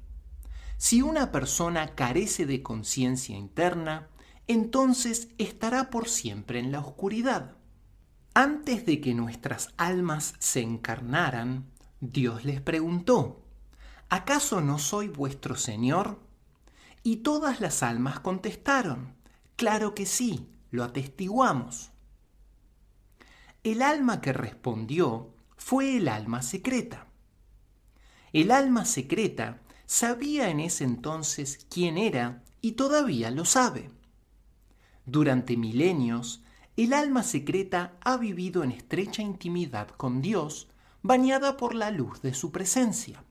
Si una persona carece de conciencia interna, entonces estará por siempre en la oscuridad. Antes de que nuestras almas se encarnaran, Dios les preguntó: ¿acaso no soy vuestro Señor? Y todas las almas contestaron: claro que sí, lo atestiguamos. El alma que respondió fue el alma secreta. El alma secreta sabía en ese entonces quién era y todavía lo sabe. Durante milenios, el alma secreta ha vivido en estrecha intimidad con Dios, bañada por la luz de su presencia.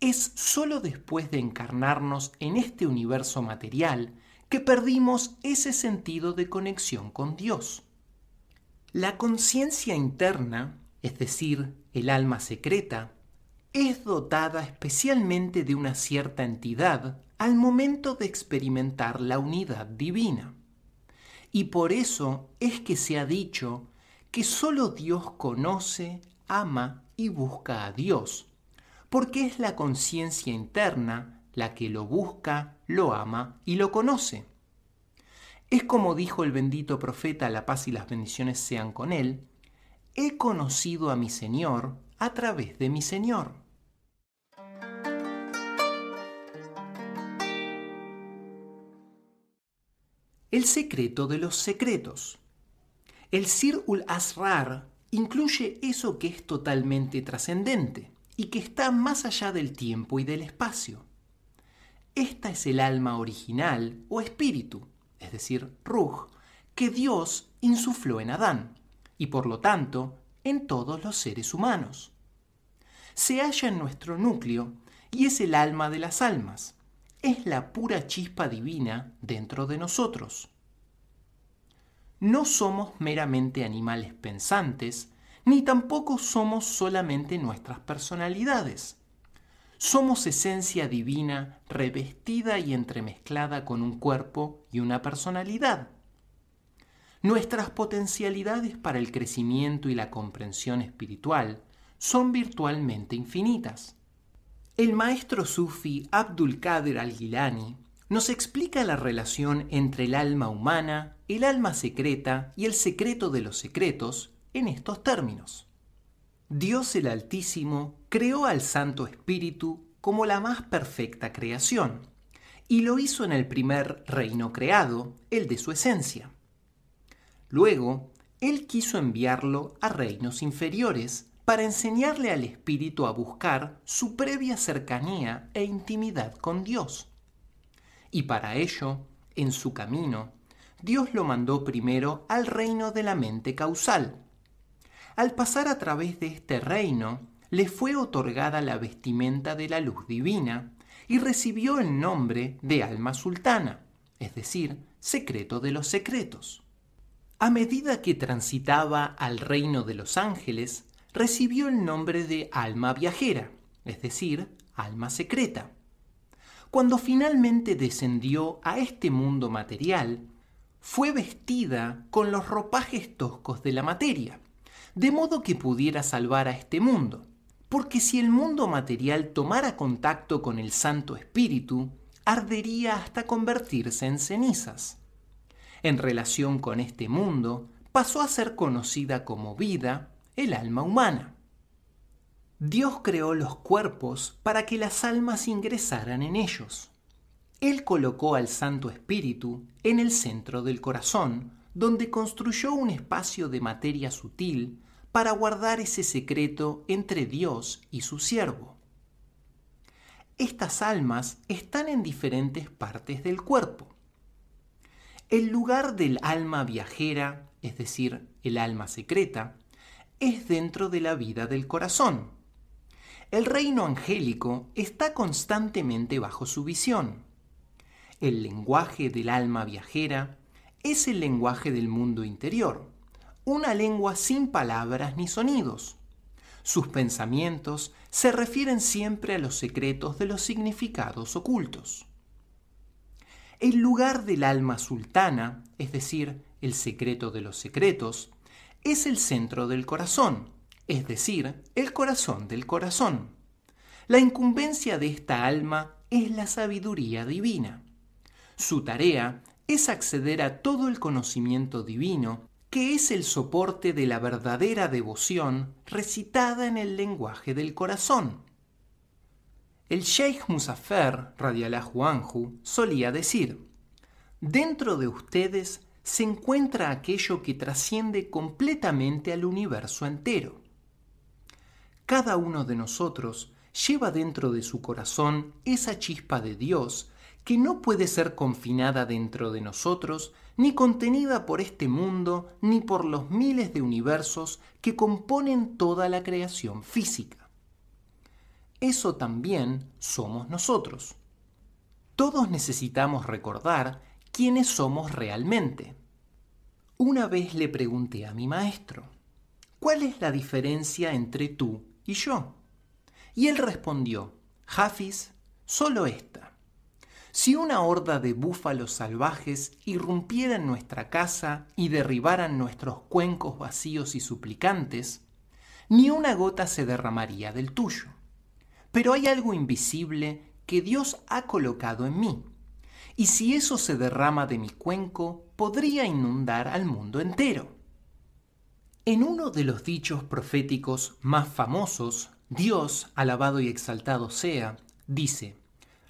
Es solo después de encarnarnos en este universo material que perdimos ese sentido de conexión con Dios. La conciencia interna, es decir, el alma secreta, es dotada especialmente de una cierta entidad al momento de experimentar la unidad divina. Y por eso es que se ha dicho que solo Dios conoce, ama y busca a Dios, porque es la conciencia interna la que lo busca, lo ama y lo conoce. Es como dijo el bendito profeta, la paz y las bendiciones sean con él: he conocido a mi Señor a través de mi Señor. El secreto de los secretos. El Sir ul Asrar incluye eso que es totalmente trascendente y que está más allá del tiempo y del espacio. Esta es el alma original o espíritu, es decir, Ruj, que Dios insufló en Adán, y por lo tanto en todos los seres humanos. Se halla en nuestro núcleo y es el alma de las almas, es la pura chispa divina dentro de nosotros. No somos meramente animales pensantes, ni tampoco somos solamente nuestras personalidades. Somos esencia divina revestida y entremezclada con un cuerpo y una personalidad. Nuestras potencialidades para el crecimiento y la comprensión espiritual son virtualmente infinitas. El maestro sufí Abdul Qadir al Yilani nos explica la relación entre el alma humana, el alma secreta y el secreto de los secretos en estos términos. Dios el Altísimo creó al Santo Espíritu como la más perfecta creación, y lo hizo en el primer reino creado, el de su esencia. Luego, Él quiso enviarlo a reinos inferiores para enseñarle al Espíritu a buscar su previa cercanía e intimidad con Dios. Y para ello, en su camino, Dios lo mandó primero al reino de la mente causal. Al pasar a través de este reino, le fue otorgada la vestimenta de la luz divina y recibió el nombre de alma sultana, es decir, secreto de los secretos. A medida que transitaba al reino de los ángeles, recibió el nombre de alma viajera, es decir, alma secreta. Cuando finalmente descendió a este mundo material, fue vestida con los ropajes toscos de la materia, de modo que pudiera salvar a este mundo, porque si el mundo material tomara contacto con el Santo Espíritu, ardería hasta convertirse en cenizas. En relación con este mundo, pasó a ser conocida como vida, el alma humana. Dios creó los cuerpos para que las almas ingresaran en ellos. Él colocó al Santo Espíritu en el centro del corazón, donde construyó un espacio de materia sutil para guardar ese secreto entre Dios y su siervo. Estas almas están en diferentes partes del cuerpo. El lugar del alma viajera, es decir, el alma secreta, es dentro de la vida del corazón. El reino angélico está constantemente bajo su visión. El lenguaje del alma viajera es el lenguaje del mundo interior, una lengua sin palabras ni sonidos. Sus pensamientos se refieren siempre a los secretos de los significados ocultos. El lugar del alma sultana, es decir, el secreto de los secretos, es el centro del corazón, es decir, el corazón del corazón. La incumbencia de esta alma es la sabiduría divina. Su tarea es es acceder a todo el conocimiento divino, que es el soporte de la verdadera devoción recitada en el lenguaje del corazón. El Sheikh Muzafer, radiallahu anhu, solía decir: «Dentro de ustedes se encuentra aquello que trasciende completamente al universo entero». Cada uno de nosotros lleva dentro de su corazón esa chispa de Dios que no puede ser confinada dentro de nosotros, ni contenida por este mundo, ni por los miles de universos que componen toda la creación física. Eso también somos nosotros. Todos necesitamos recordar quiénes somos realmente. Una vez le pregunté a mi maestro, ¿cuál es la diferencia entre tú y yo? Y él respondió, Hafiz, solo esta. Si una horda de búfalos salvajes irrumpiera en nuestra casa y derribaran nuestros cuencos vacíos y suplicantes, ni una gota se derramaría del tuyo. Pero hay algo invisible que Dios ha colocado en mí, y si eso se derrama de mi cuenco, podría inundar al mundo entero. En uno de los dichos proféticos más famosos, Dios, alabado y exaltado sea, dice: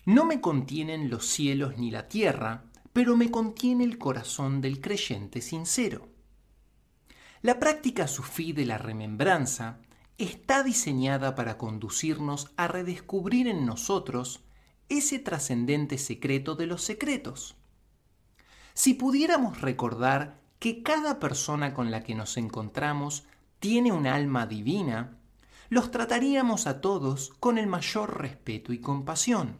No me contienen los cielos ni la tierra, pero me contiene el corazón del creyente sincero. La práctica sufí de la remembranza está diseñada para conducirnos a redescubrir en nosotros ese trascendente secreto de los secretos. Si pudiéramos recordar que cada persona con la que nos encontramos tiene un alma divina, los trataríamos a todos con el mayor respeto y compasión.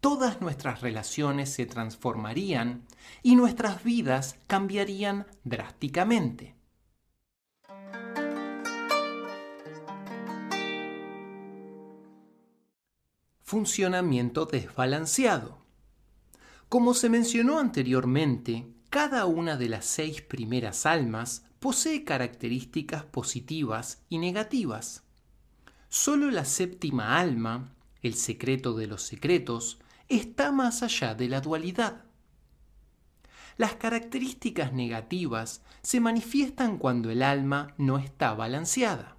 Todas nuestras relaciones se transformarían y nuestras vidas cambiarían drásticamente. Funcionamiento desbalanceado. Como se mencionó anteriormente, cada una de las seis primeras almas posee características positivas y negativas. Solo la séptima alma, el secreto de los secretos, está más allá de la dualidad. Las características negativas se manifiestan cuando el alma no está balanceada.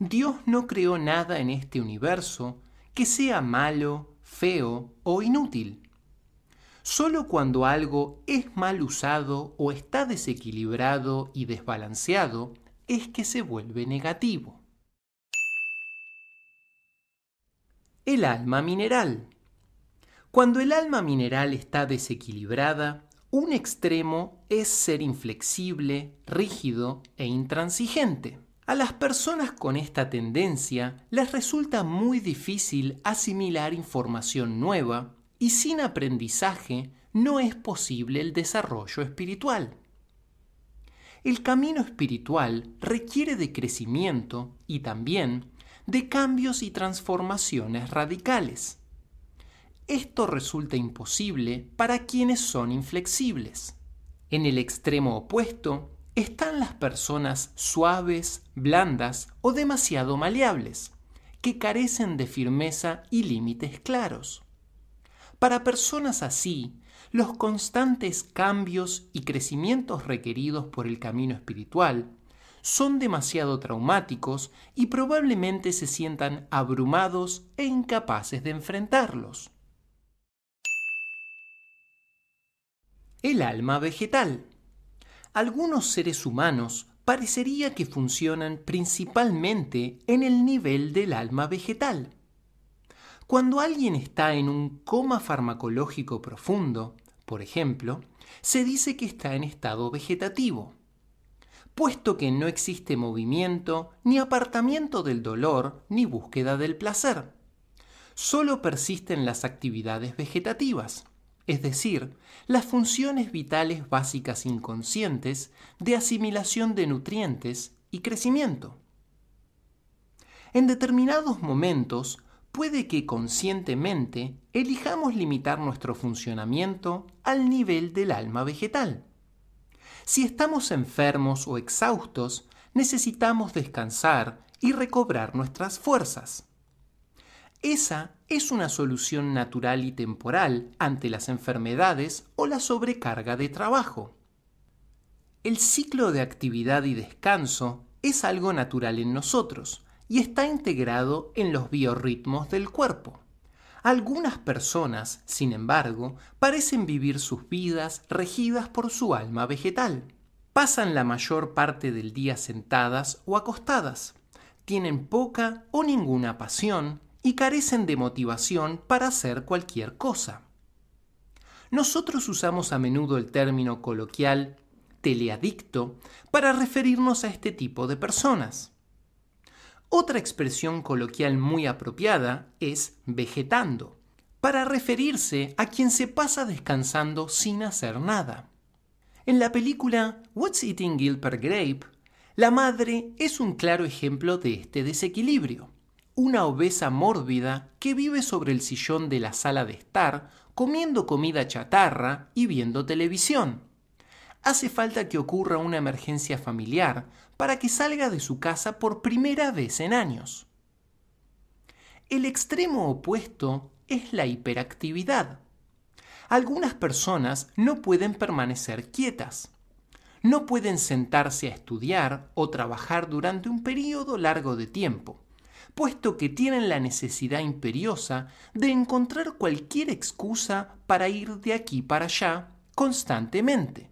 Dios no creó nada en este universo que sea malo, feo o inútil. Solo cuando algo es mal usado o está desequilibrado y desbalanceado es que se vuelve negativo. El alma mineral. Cuando el alma mineral está desequilibrada, un extremo es ser inflexible, rígido e intransigente. A las personas con esta tendencia les resulta muy difícil asimilar información nueva y sin aprendizaje no es posible el desarrollo espiritual. El camino espiritual requiere de crecimiento y también de cambios y transformaciones radicales. Esto resulta imposible para quienes son inflexibles. En el extremo opuesto, están las personas suaves, blandas o demasiado maleables, que carecen de firmeza y límites claros. Para personas así, los constantes cambios y crecimientos requeridos por el camino espiritual son demasiado traumáticos y probablemente se sientan abrumados e incapaces de enfrentarlos. El alma vegetal. Algunos seres humanos parecería que funcionan principalmente en el nivel del alma vegetal. Cuando alguien está en un coma farmacológico profundo, por ejemplo, se dice que está en estado vegetativo. Puesto que no existe movimiento, ni apartamiento del dolor, ni búsqueda del placer. Solo persisten las actividades vegetativas. Es decir, las funciones vitales básicas inconscientes de asimilación de nutrientes y crecimiento. En determinados momentos, puede que conscientemente elijamos limitar nuestro funcionamiento al nivel del alma vegetal. Si estamos enfermos o exhaustos, necesitamos descansar y recobrar nuestras fuerzas. Esa es una solución natural y temporal ante las enfermedades o la sobrecarga de trabajo. El ciclo de actividad y descanso es algo natural en nosotros y está integrado en los biorritmos del cuerpo. Algunas personas, sin embargo, parecen vivir sus vidas regidas por su alma vegetal. Pasan la mayor parte del día sentadas o acostadas. Tienen poca o ninguna pasión y carecen de motivación para hacer cualquier cosa. Nosotros usamos a menudo el término coloquial teleadicto para referirnos a este tipo de personas. Otra expresión coloquial muy apropiada es vegetando, para referirse a quien se pasa descansando sin hacer nada. En la película What's Eating Gilbert Grape, la madre es un claro ejemplo de este desequilibrio. Una obesa mórbida que vive sobre el sillón de la sala de estar, comiendo comida chatarra y viendo televisión. Hace falta que ocurra una emergencia familiar para que salga de su casa por primera vez en años. El extremo opuesto es la hiperactividad. Algunas personas no pueden permanecer quietas. No pueden sentarse a estudiar o trabajar durante un periodo largo de tiempo, puesto que tienen la necesidad imperiosa de encontrar cualquier excusa para ir de aquí para allá constantemente.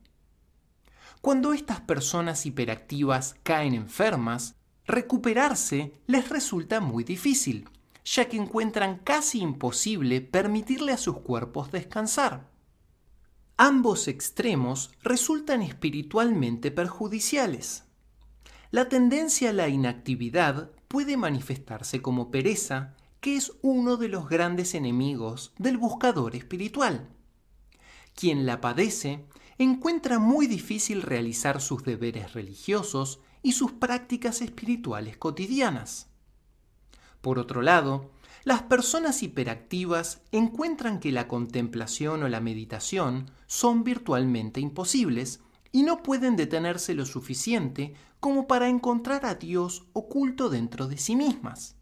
Cuando estas personas hiperactivas caen enfermas, recuperarse les resulta muy difícil, ya que encuentran casi imposible permitirle a sus cuerpos descansar. Ambos extremos resultan espiritualmente perjudiciales. La tendencia a la inactividad puede manifestarse como pereza, que es uno de los grandes enemigos del buscador espiritual. Quien la padece encuentra muy difícil realizar sus deberes religiosos y sus prácticas espirituales cotidianas. Por otro lado, las personas hiperactivas encuentran que la contemplación o la meditación son virtualmente imposibles y no pueden detenerse lo suficiente como para encontrar a Dios oculto dentro de sí mismas.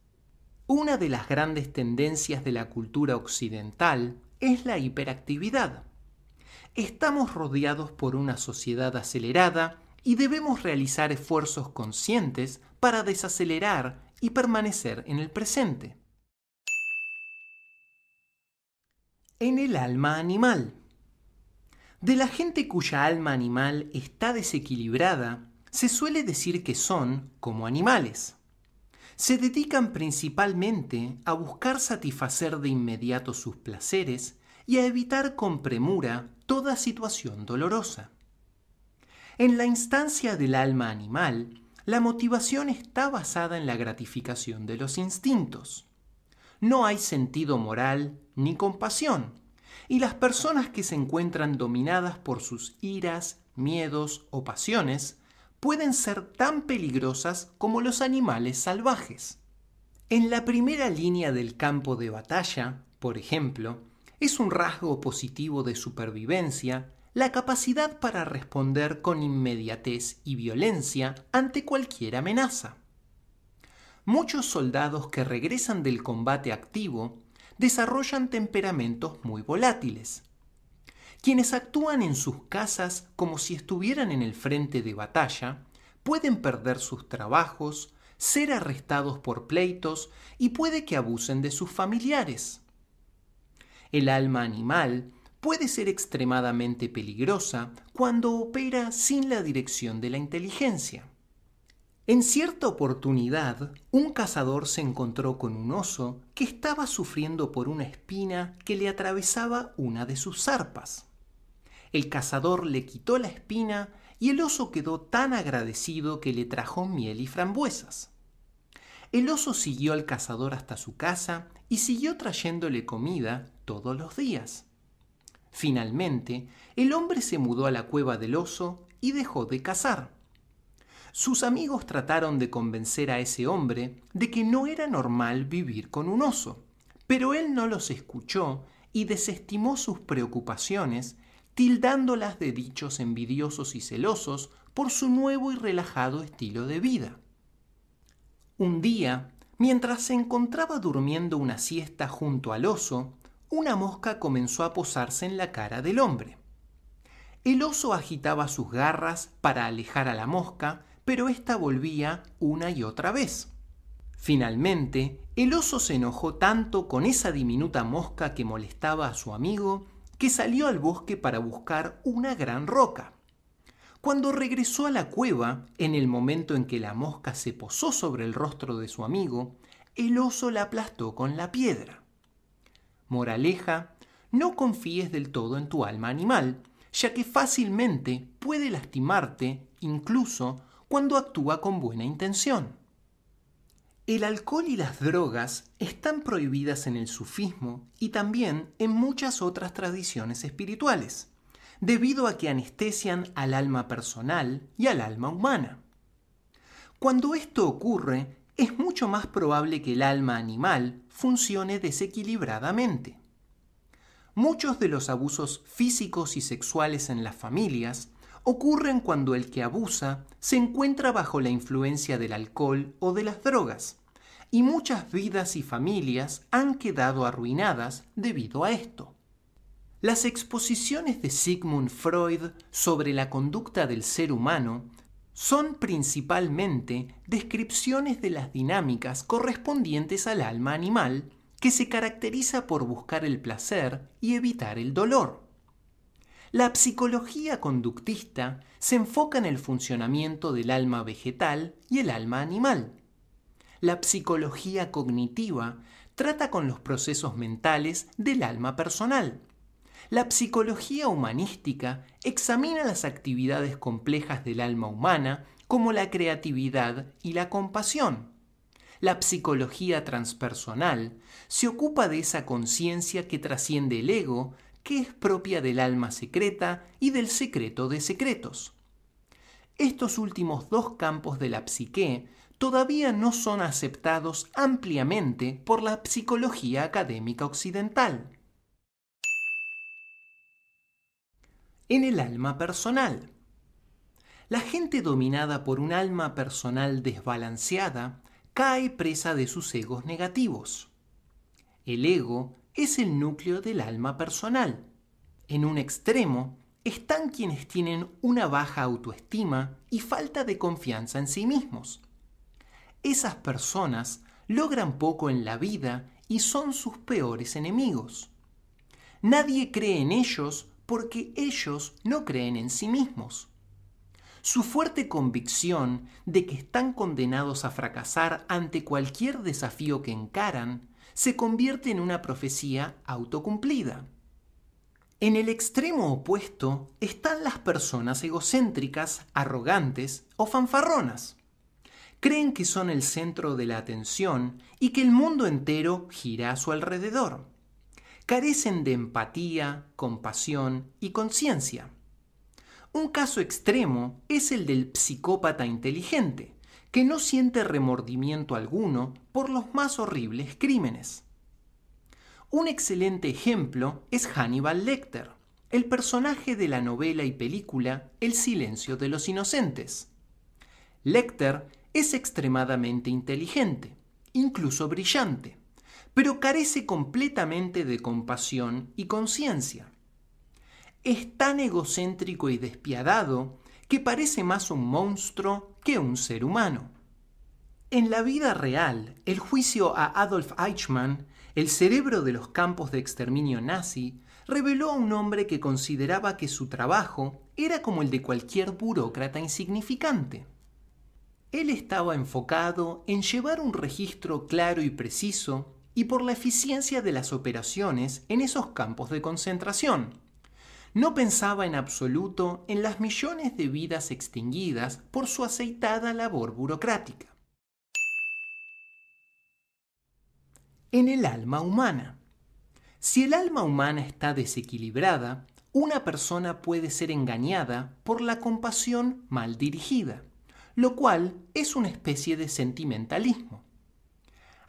Una de las grandes tendencias de la cultura occidental es la hiperactividad. Estamos rodeados por una sociedad acelerada y debemos realizar esfuerzos conscientes para desacelerar y permanecer en el presente. En el alma animal. De la gente cuya alma animal está desequilibrada, se suele decir que son como animales. Se dedican principalmente a buscar satisfacer de inmediato sus placeres y a evitar con premura toda situación dolorosa. En la instancia del alma animal, la motivación está basada en la gratificación de los instintos. No hay sentido moral ni compasión, y las personas que se encuentran dominadas por sus iras, miedos o pasiones pueden ser tan peligrosas como los animales salvajes. En la primera línea del campo de batalla, por ejemplo, es un rasgo positivo de supervivencia la capacidad para responder con inmediatez y violencia ante cualquier amenaza. Muchos soldados que regresan del combate activo desarrollan temperamentos muy volátiles. Quienes actúan en sus casas como si estuvieran en el frente de batalla pueden perder sus trabajos, ser arrestados por pleitos y puede que abusen de sus familiares. El alma animal puede ser extremadamente peligrosa cuando opera sin la dirección de la inteligencia. En cierta oportunidad, un cazador se encontró con un oso que estaba sufriendo por una espina que le atravesaba una de sus zarpas. El cazador le quitó la espina y el oso quedó tan agradecido que le trajo miel y frambuesas. El oso siguió al cazador hasta su casa y siguió trayéndole comida todos los días. Finalmente, el hombre se mudó a la cueva del oso y dejó de cazar. Sus amigos trataron de convencer a ese hombre de que no era normal vivir con un oso, pero él no los escuchó y desestimó sus preocupaciones, tildándolas de dichos envidiosos y celosos por su nuevo y relajado estilo de vida. Un día, mientras se encontraba durmiendo una siesta junto al oso, una mosca comenzó a posarse en la cara del hombre. El oso agitaba sus garras para alejar a la mosca, pero ésta volvía una y otra vez. Finalmente, el oso se enojó tanto con esa diminuta mosca que molestaba a su amigo, que salió al bosque para buscar una gran roca. Cuando regresó a la cueva, en el momento en que la mosca se posó sobre el rostro de su amigo, el oso la aplastó con la piedra. Moraleja: no confíes del todo en tu alma animal, ya que fácilmente puede lastimarte incluso cuando actúa con buena intención. El alcohol y las drogas están prohibidas en el sufismo y también en muchas otras tradiciones espirituales, debido a que anestesian al alma personal y al alma humana. Cuando esto ocurre, es mucho más probable que el alma animal funcione desequilibradamente. Muchos de los abusos físicos y sexuales en las familias ocurren cuando el que abusa se encuentra bajo la influencia del alcohol o de las drogas, y muchas vidas y familias han quedado arruinadas debido a esto. Las exposiciones de Sigmund Freud sobre la conducta del ser humano son principalmente descripciones de las dinámicas correspondientes al alma animal, que se caracteriza por buscar el placer y evitar el dolor. La psicología conductista se enfoca en el funcionamiento del alma vegetal y el alma animal. La psicología cognitiva trata con los procesos mentales del alma personal. La psicología humanística examina las actividades complejas del alma humana como la creatividad y la compasión. La psicología transpersonal se ocupa de esa conciencia que trasciende el ego, que es propia del alma secreta y del secreto de secretos. Estos últimos dos campos de la psique todavía no son aceptados ampliamente por la psicología académica occidental. En el alma personal. La gente dominada por un alma personal desbalanceada cae presa de sus egos negativos. El ego es el núcleo del alma personal. En un extremo están quienes tienen una baja autoestima y falta de confianza en sí mismos. Esas personas logran poco en la vida y son sus peores enemigos. Nadie cree en ellos porque ellos no creen en sí mismos. Su fuerte convicción de que están condenados a fracasar ante cualquier desafío que encaran se convierte en una profecía autocumplida. En el extremo opuesto están las personas egocéntricas, arrogantes o fanfarronas. Creen que son el centro de la atención y que el mundo entero gira a su alrededor. Carecen de empatía, compasión y conciencia. Un caso extremo es el del psicópata inteligente, que no siente remordimiento alguno por los más horribles crímenes. Un excelente ejemplo es Hannibal Lecter, el personaje de la novela y película El silencio de los inocentes. Lecter es extremadamente inteligente, incluso brillante, pero carece completamente de compasión y conciencia. Es tan egocéntrico y despiadado que parece más un monstruo que un ser humano. En la vida real, el juicio a Adolf Eichmann, el cerebro de los campos de exterminio nazi, reveló a un hombre que consideraba que su trabajo era como el de cualquier burócrata insignificante. Él estaba enfocado en llevar un registro claro y preciso y por la eficiencia de las operaciones en esos campos de concentración. No pensaba en absoluto en las millones de vidas extinguidas por su aceitada labor burocrática. En el alma humana. Si el alma humana está desequilibrada, una persona puede ser engañada por la compasión mal dirigida, lo cual es una especie de sentimentalismo.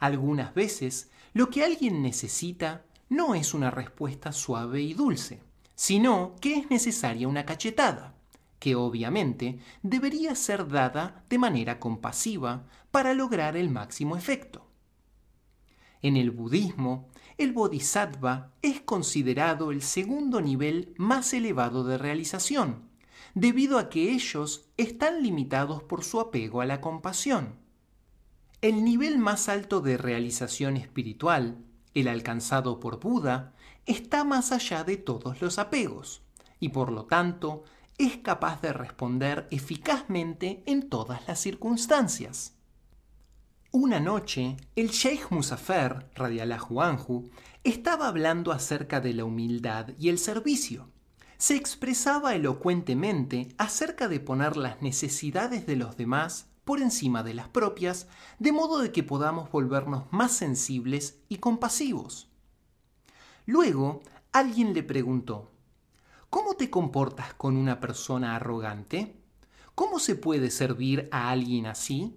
Algunas veces, lo que alguien necesita no es una respuesta suave y dulce, sino que es necesaria una cachetada, que obviamente debería ser dada de manera compasiva para lograr el máximo efecto. En el budismo, el bodhisattva es considerado el segundo nivel más elevado de realización, debido a que ellos están limitados por su apego a la compasión. El nivel más alto de realización espiritual, el alcanzado por Buda, está más allá de todos los apegos y, por lo tanto, es capaz de responder eficazmente en todas las circunstancias. Una noche, el Sheikh Muzafer, radiallahu anhu, estaba hablando acerca de la humildad y el servicio. Se expresaba elocuentemente acerca de poner las necesidades de los demás por encima de las propias, de modo de que podamos volvernos más sensibles y compasivos. Luego, alguien le preguntó, ¿cómo te comportas con una persona arrogante? ¿Cómo se puede servir a alguien así?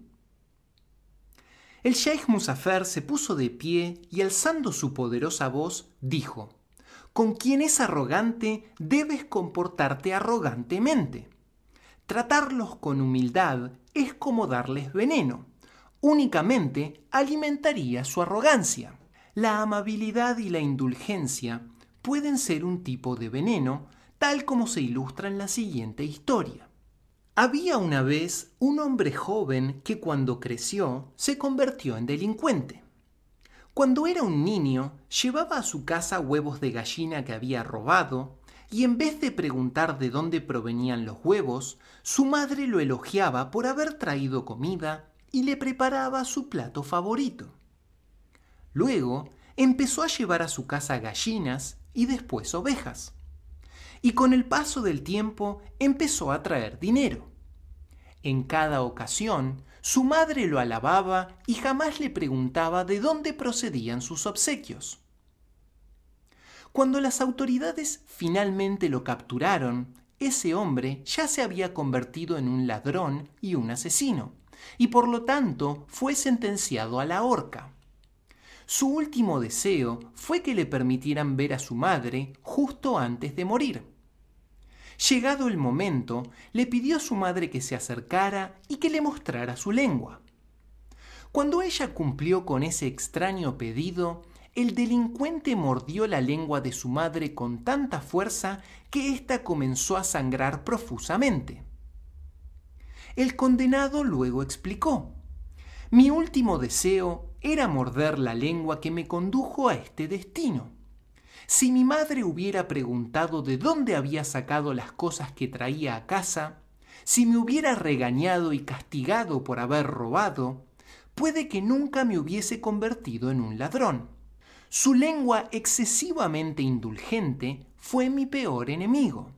El Sheikh Muzafer se puso de pie y alzando su poderosa voz, dijo, con quien es arrogante debes comportarte arrogantemente. Tratarlos con humildad es como darles veneno. Únicamente alimentaría su arrogancia. La amabilidad y la indulgencia pueden ser un tipo de veneno, tal como se ilustra en la siguiente historia. Había una vez un hombre joven que cuando creció se convirtió en delincuente. Cuando era un niño, llevaba a su casa huevos de gallina que había robado y en vez de preguntar de dónde provenían los huevos, su madre lo elogiaba por haber traído comida y le preparaba su plato favorito. Luego empezó a llevar a su casa gallinas y después ovejas. Y con el paso del tiempo empezó a traer dinero. En cada ocasión, su madre lo alababa y jamás le preguntaba de dónde procedían sus obsequios. Cuando las autoridades finalmente lo capturaron, ese hombre ya se había convertido en un ladrón y un asesino, y por lo tanto fue sentenciado a la horca. Su último deseo fue que le permitieran ver a su madre justo antes de morir. Llegado el momento, le pidió a su madre que se acercara y que le mostrara su lengua. Cuando ella cumplió con ese extraño pedido, el delincuente mordió la lengua de su madre con tanta fuerza que ésta comenzó a sangrar profusamente. El condenado luego explicó: «Mi último deseo era morder la lengua que me condujo a este destino. Si mi madre hubiera preguntado de dónde había sacado las cosas que traía a casa, si me hubiera regañado y castigado por haber robado, puede que nunca me hubiese convertido en un ladrón. Su lengua excesivamente indulgente fue mi peor enemigo».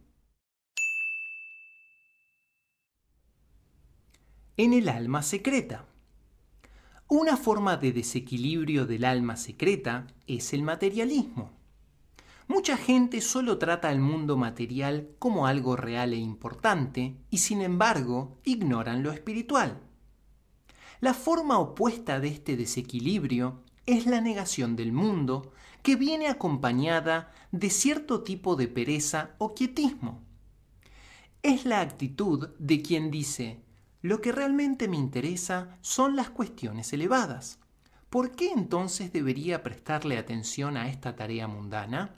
En el alma secreta. Una forma de desequilibrio del alma secreta es el materialismo. Mucha gente solo trata al mundo material como algo real e importante y, sin embargo, ignoran lo espiritual. La forma opuesta de este desequilibrio es la negación del mundo, que viene acompañada de cierto tipo de pereza o quietismo. Es la actitud de quien dice: «Lo que realmente me interesa son las cuestiones elevadas. ¿Por qué entonces debería prestarle atención a esta tarea mundana?».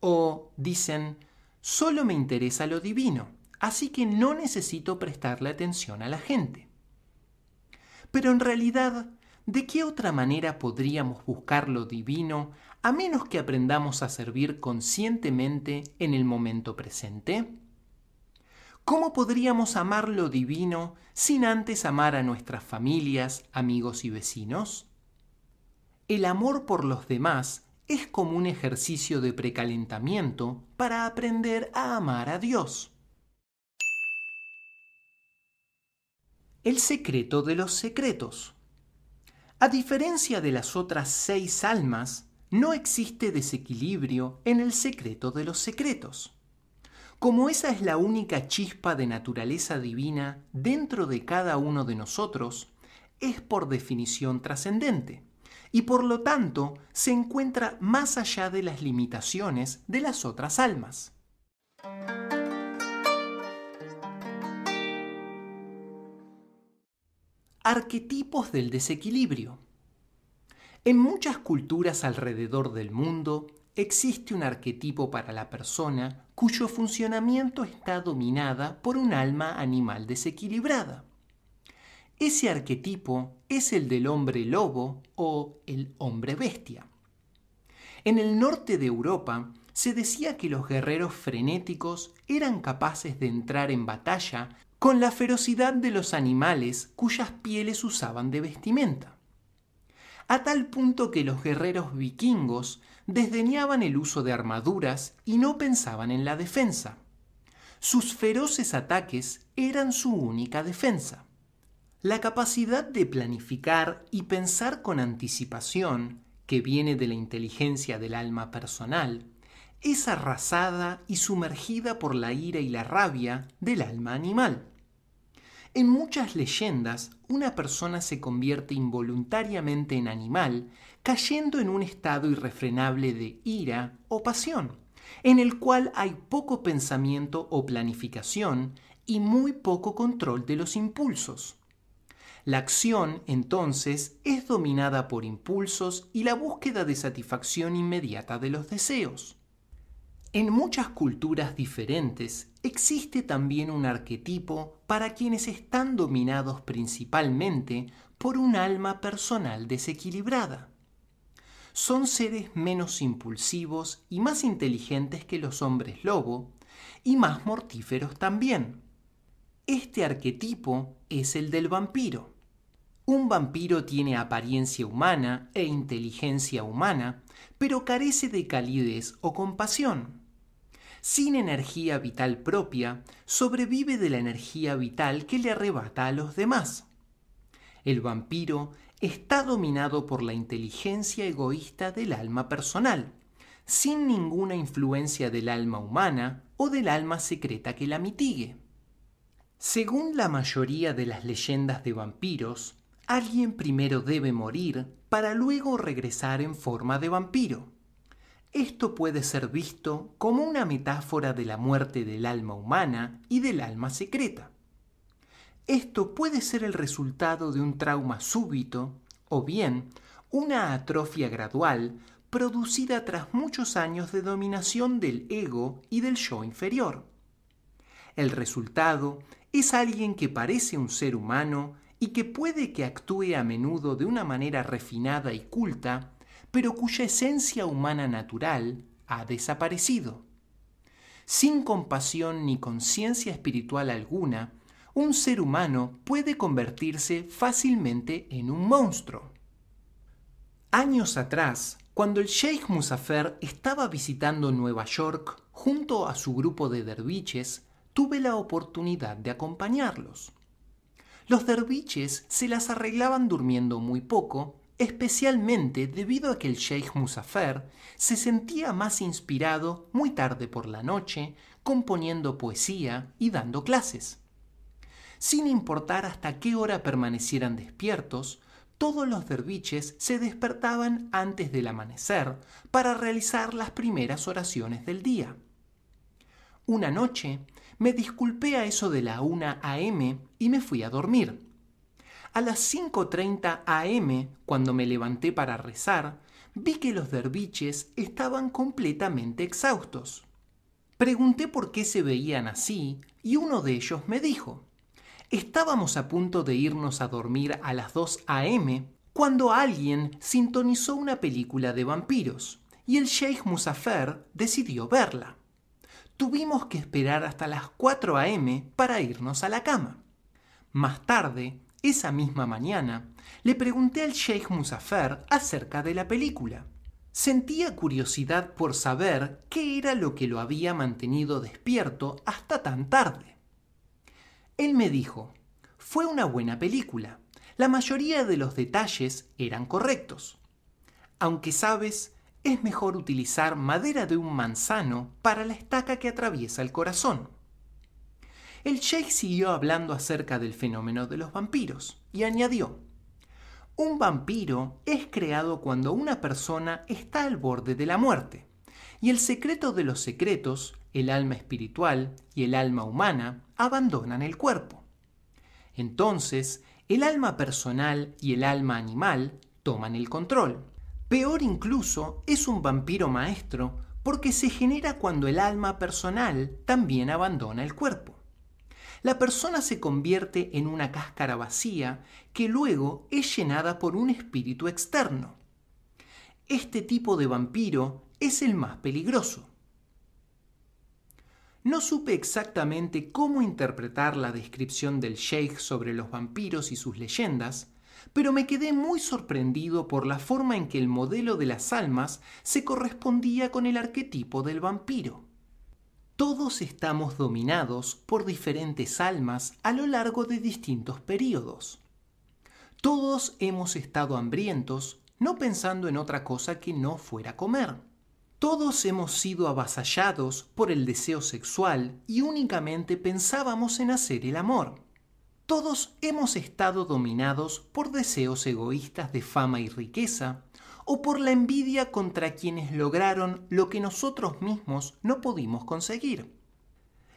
O dicen: «Solo me interesa lo divino, así que no necesito prestarle atención a la gente». Pero en realidad, ¿de qué otra manera podríamos buscar lo divino a menos que aprendamos a servir conscientemente en el momento presente? ¿Cómo podríamos amar lo divino sin antes amar a nuestras familias, amigos y vecinos? El amor por los demás es como un ejercicio de precalentamiento para aprender a amar a Dios. El secreto de los secretos. A diferencia de las otras seis almas, no existe desequilibrio en el secreto de los secretos. Como esa es la única chispa de naturaleza divina dentro de cada uno de nosotros, es por definición trascendente, y por lo tanto se encuentra más allá de las limitaciones de las otras almas. Arquetipos del desequilibrio. En muchas culturas alrededor del mundo existe un arquetipo para la persona cuyo funcionamiento está dominada por un alma animal desequilibrada. Ese arquetipo es el del hombre lobo o el hombre bestia. En el norte de Europa se decía que los guerreros frenéticos eran capaces de entrar en batalla con la ferocidad de los animales cuyas pieles usaban de vestimenta, a tal punto que los guerreros vikingos desdeñaban el uso de armaduras y no pensaban en la defensa. Sus feroces ataques eran su única defensa. La capacidad de planificar y pensar con anticipación, que viene de la inteligencia del alma personal, es arrasada y sumergida por la ira y la rabia del alma animal. En muchas leyendas, una persona se convierte involuntariamente en animal, cayendo en un estado irrefrenable de ira o pasión, en el cual hay poco pensamiento o planificación y muy poco control de los impulsos. La acción, entonces, es dominada por impulsos y la búsqueda de satisfacción inmediata de los deseos. En muchas culturas diferentes existe también un arquetipo para quienes están dominados principalmente por un alma personal desequilibrada. Son seres menos impulsivos y más inteligentes que los hombres lobo, y más mortíferos también. Este arquetipo es el del vampiro. Un vampiro tiene apariencia humana e inteligencia humana, pero carece de calidez o compasión. Sin energía vital propia, sobrevive de la energía vital que le arrebata a los demás. El vampiro está dominado por la inteligencia egoísta del alma personal, sin ninguna influencia del alma humana o del alma secreta que la mitigue. Según la mayoría de las leyendas de vampiros, alguien primero debe morir para luego regresar en forma de vampiro. Esto puede ser visto como una metáfora de la muerte del alma humana y del alma secreta. Esto puede ser el resultado de un trauma súbito o bien una atrofia gradual producida tras muchos años de dominación del ego y del yo inferior. El resultado es alguien que parece un ser humano y que puede que actúe a menudo de una manera refinada y culta, pero cuya esencia humana natural ha desaparecido. Sin compasión ni conciencia espiritual alguna, un ser humano puede convertirse fácilmente en un monstruo. Años atrás, cuando el Sheikh Muzafer estaba visitando Nueva York junto a su grupo de derviches, tuve la oportunidad de acompañarlos. Los derviches se las arreglaban durmiendo muy poco, especialmente debido a que el Sheikh Muzafer se sentía más inspirado muy tarde por la noche, componiendo poesía y dando clases. Sin importar hasta qué hora permanecieran despiertos, todos los derviches se despertaban antes del amanecer para realizar las primeras oraciones del día. Una noche, me disculpé a eso de la una a eme y me fui a dormir. A las cinco treinta a eme, cuando me levanté para rezar, vi que los derviches estaban completamente exhaustos. Pregunté por qué se veían así y uno de ellos me dijo: estábamos a punto de irnos a dormir a las dos a eme cuando alguien sintonizó una película de vampiros y el Sheikh Muzafer decidió verla. Tuvimos que esperar hasta las cuatro a eme para irnos a la cama. Más tarde, esa misma mañana, le pregunté al Sheikh Muzafer acerca de la película. Sentía curiosidad por saber qué era lo que lo había mantenido despierto hasta tan tarde. Él me dijo: fue una buena película. La mayoría de los detalles eran correctos. Aunque sabes, es mejor utilizar madera de un manzano para la estaca que atraviesa el corazón. El Sheikh siguió hablando acerca del fenómeno de los vampiros y añadió: un vampiro es creado cuando una persona está al borde de la muerte, y el secreto de los secretos, el alma espiritual y el alma humana, abandonan el cuerpo. Entonces, el alma personal y el alma animal toman el control. Peor incluso es un vampiro maestro porque se genera cuando el alma personal también abandona el cuerpo. La persona se convierte en una cáscara vacía que luego es llenada por un espíritu externo. Este tipo de vampiro es el más peligroso. No supe exactamente cómo interpretar la descripción del Sheikh sobre los vampiros y sus leyendas, pero me quedé muy sorprendido por la forma en que el modelo de las almas se correspondía con el arquetipo del vampiro. Todos estamos dominados por diferentes almas a lo largo de distintos periodos. Todos hemos estado hambrientos, no pensando en otra cosa que no fuera comer. Todos hemos sido avasallados por el deseo sexual y únicamente pensábamos en hacer el amor. Todos hemos estado dominados por deseos egoístas de fama y riqueza, o por la envidia contra quienes lograron lo que nosotros mismos no pudimos conseguir.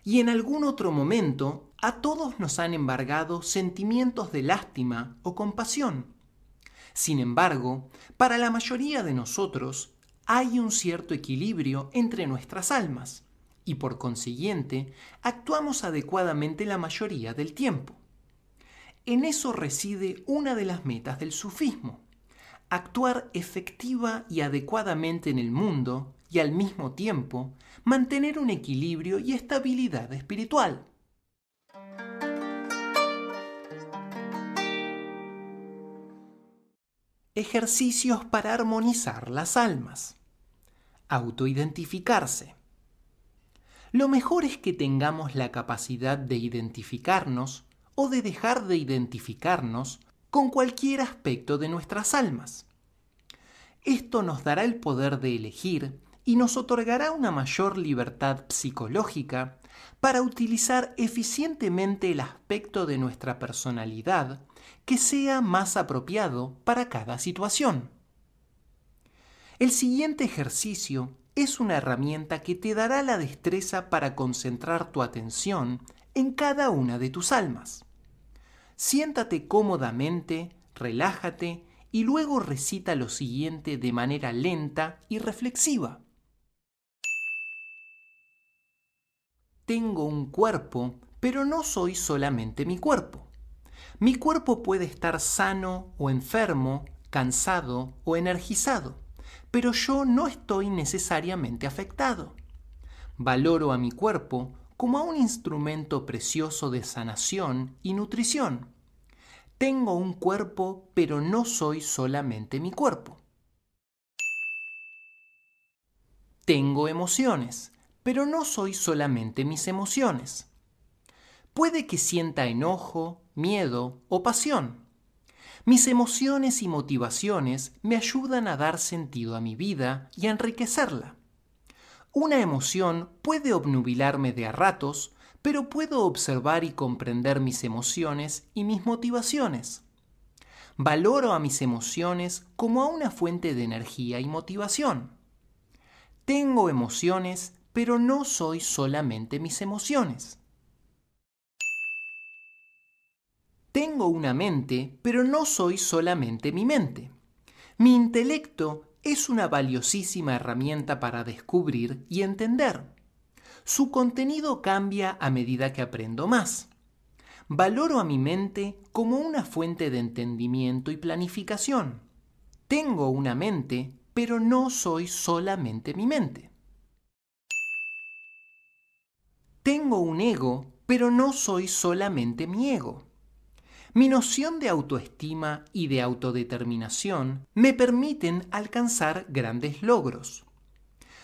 Y en algún otro momento, a todos nos han embargado sentimientos de lástima o compasión. Sin embargo, para la mayoría de nosotros, hay un cierto equilibrio entre nuestras almas, y por consiguiente, actuamos adecuadamente la mayoría del tiempo. En eso reside una de las metas del sufismo: actuar efectiva y adecuadamente en el mundo y al mismo tiempo mantener un equilibrio y estabilidad espiritual. ejercicios para armonizar las almas. Autoidentificarse. Lo mejor es que tengamos la capacidad de identificarnos o de dejar de identificarnos con cualquier aspecto de nuestras almas. Esto nos dará el poder de elegir y nos otorgará una mayor libertad psicológica para utilizar eficientemente el aspecto de nuestra personalidad que sea más apropiado para cada situación. El siguiente ejercicio es una herramienta que te dará la destreza para concentrar tu atención en cada una de tus almas. Siéntate cómodamente, relájate y luego recita lo siguiente de manera lenta y reflexiva. Tengo un cuerpo, pero no soy solamente mi cuerpo. Mi cuerpo puede estar sano o enfermo, cansado o energizado, pero yo no estoy necesariamente afectado. Valoro a mi cuerpo como a un instrumento precioso de sanación y nutrición. Tengo un cuerpo, pero no soy solamente mi cuerpo. Tengo emociones, pero no soy solamente mis emociones. Puede que sienta enojo, miedo o pasión. Mis emociones y motivaciones me ayudan a dar sentido a mi vida y a enriquecerla. Una emoción puede obnubilarme de a ratos, pero puedo observar y comprender mis emociones y mis motivaciones. Valoro a mis emociones como a una fuente de energía y motivación. Tengo emociones, pero no soy solamente mis emociones. Tengo una mente, pero no soy solamente mi mente. Mi intelecto es una valiosísima herramienta para descubrir y entender. Su contenido cambia a medida que aprendo más. Valoro a mi mente como una fuente de entendimiento y planificación. Tengo una mente, pero no soy solamente mi mente. Tengo un ego, pero no soy solamente mi ego. Mi noción de autoestima y de autodeterminación me permiten alcanzar grandes logros.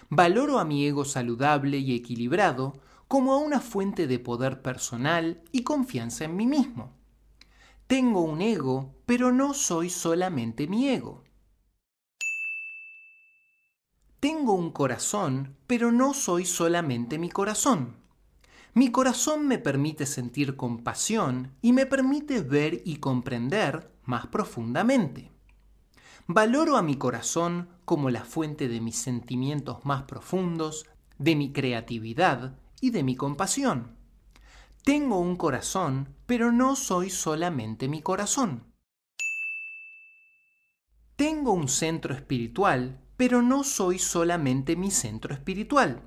Valoro a mi ego saludable y equilibrado como a una fuente de poder personal y confianza en mí mismo. Tengo un ego, pero no soy solamente mi ego. Tengo un corazón, pero no soy solamente mi corazón. Mi corazón me permite sentir compasión y me permite ver y comprender más profundamente. Valoro a mi corazón como la fuente de mis sentimientos más profundos, de mi creatividad y de mi compasión. Tengo un corazón, pero no soy solamente mi corazón. Tengo un centro espiritual, pero no soy solamente mi centro espiritual.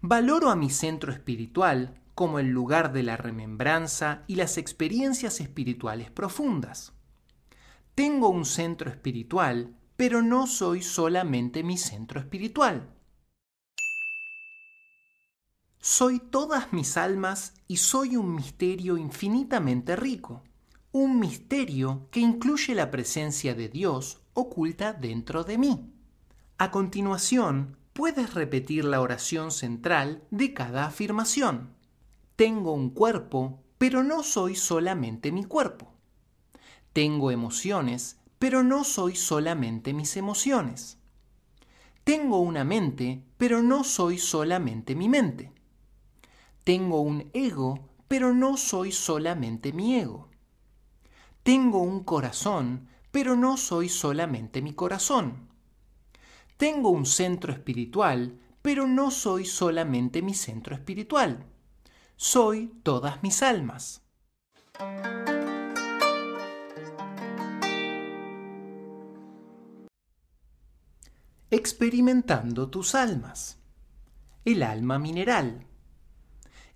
Valoro a mi centro espiritual como el lugar de la remembranza y las experiencias espirituales profundas. Tengo un centro espiritual, pero no soy solamente mi centro espiritual. Soy todas mis almas y soy un misterio infinitamente rico, un misterio que incluye la presencia de Dios oculta dentro de mí. A continuación, puedes repetir la oración central de cada afirmación. Tengo un cuerpo, pero no soy solamente mi cuerpo. Tengo emociones, pero no soy solamente mis emociones. Tengo una mente, pero no soy solamente mi mente. Tengo un ego, pero no soy solamente mi ego. Tengo un corazón, pero no soy solamente mi corazón. Tengo un centro espiritual, pero no soy solamente mi centro espiritual. Soy todas mis almas. Experimentando tus almas. El alma mineral.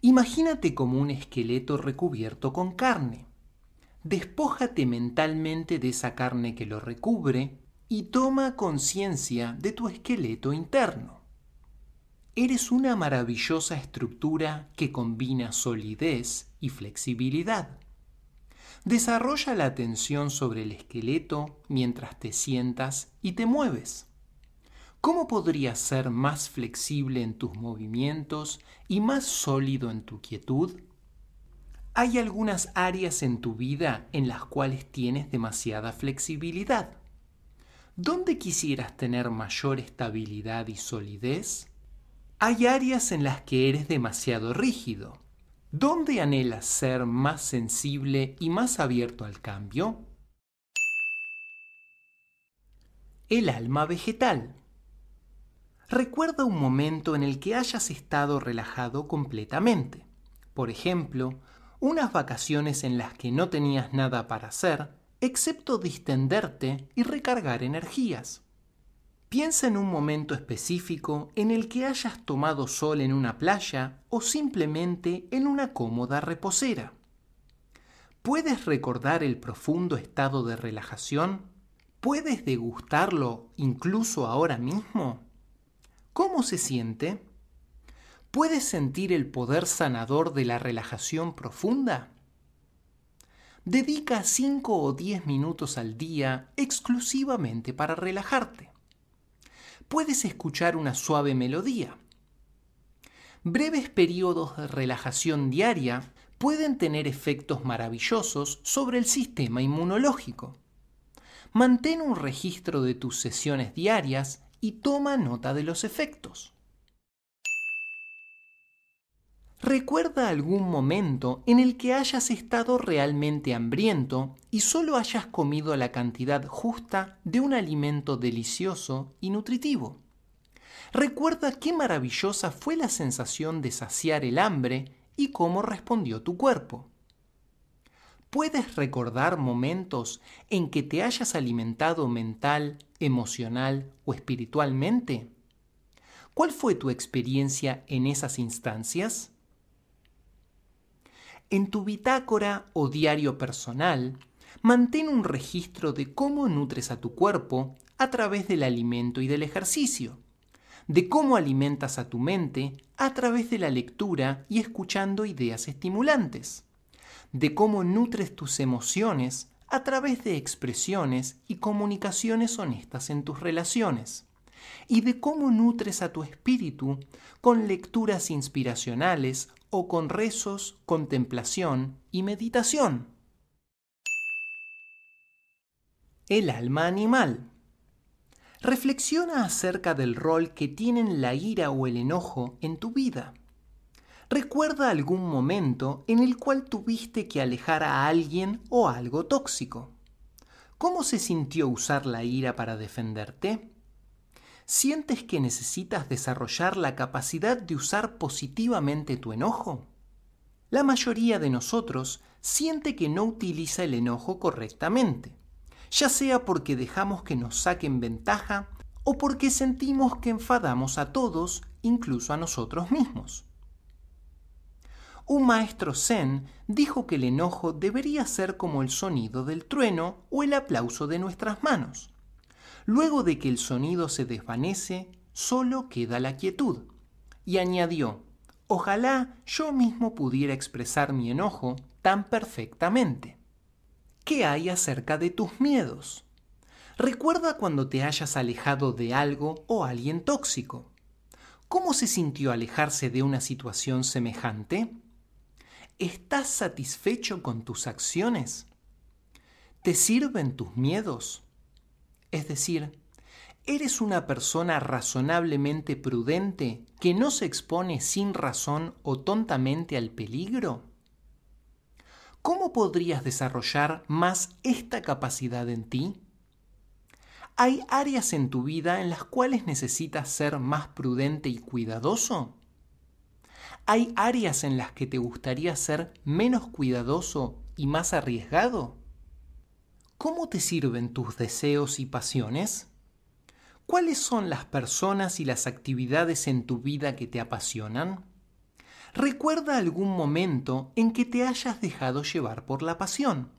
Imagínate como un esqueleto recubierto con carne. Despójate mentalmente de esa carne que lo recubre y toma conciencia de tu esqueleto interno. Eres una maravillosa estructura que combina solidez y flexibilidad. Desarrolla la atención sobre el esqueleto mientras te sientas y te mueves. ¿Cómo podrías ser más flexible en tus movimientos y más sólido en tu quietud? Hay algunas áreas en tu vida en las cuales tienes demasiada flexibilidad. ¿Dónde quisieras tener mayor estabilidad y solidez? Hay áreas en las que eres demasiado rígido. ¿Dónde anhelas ser más sensible y más abierto al cambio? El alma vegetal. Recuerda un momento en el que hayas estado relajado completamente. Por ejemplo, unas vacaciones en las que no tenías nada para hacer, excepto distenderte y recargar energías. Piensa en un momento específico en el que hayas tomado sol en una playa o simplemente en una cómoda reposera. ¿Puedes recordar el profundo estado de relajación? ¿Puedes degustarlo incluso ahora mismo? ¿Cómo se siente? ¿Puedes sentir el poder sanador de la relajación profunda? Dedica cinco o diez minutos al día exclusivamente para relajarte. Puedes escuchar una suave melodía. Breves periodos de relajación diaria pueden tener efectos maravillosos sobre el sistema inmunológico. Mantén un registro de tus sesiones diarias y toma nota de los efectos. Recuerda algún momento en el que hayas estado realmente hambriento y solo hayas comido la cantidad justa de un alimento delicioso y nutritivo. Recuerda qué maravillosa fue la sensación de saciar el hambre y cómo respondió tu cuerpo. ¿Puedes recordar momentos en que te hayas alimentado mental, emocional o espiritualmente? ¿Cuál fue tu experiencia en esas instancias? En tu bitácora o diario personal, mantén un registro de cómo nutres a tu cuerpo a través del alimento y del ejercicio, de cómo alimentas a tu mente a través de la lectura y escuchando ideas estimulantes, de cómo nutres tus emociones a través de expresiones y comunicaciones honestas en tus relaciones, y de cómo nutres a tu espíritu con lecturas inspiracionales o con rezos, contemplación y meditación. El alma animal. Reflexiona acerca del rol que tienen la ira o el enojo en tu vida. Recuerda algún momento en el cual tuviste que alejar a alguien o algo tóxico. ¿Cómo se sintió usar la ira para defenderte? ¿Sientes que necesitas desarrollar la capacidad de usar positivamente tu enojo? La mayoría de nosotros siente que no utiliza el enojo correctamente, ya sea porque dejamos que nos saquen ventaja o porque sentimos que enfadamos a todos, incluso a nosotros mismos. Un maestro zen dijo que el enojo debería ser como el sonido del trueno o el aplauso de nuestras manos. Luego de que el sonido se desvanece, solo queda la quietud. Y añadió, ojalá yo mismo pudiera expresar mi enojo tan perfectamente. ¿Qué hay acerca de tus miedos? Recuerda cuando te hayas alejado de algo o alguien tóxico. ¿Cómo se sintió alejarse de una situación semejante? ¿Estás satisfecho con tus acciones? ¿Te sirven tus miedos? Es decir, ¿eres una persona razonablemente prudente que no se expone sin razón o tontamente al peligro? ¿Cómo podrías desarrollar más esta capacidad en ti? ¿Hay áreas en tu vida en las cuales necesitas ser más prudente y cuidadoso? ¿Hay áreas en las que te gustaría ser menos cuidadoso y más arriesgado? ¿Cómo te sirven tus deseos y pasiones? ¿Cuáles son las personas y las actividades en tu vida que te apasionan? Recuerda algún momento en que te hayas dejado llevar por la pasión.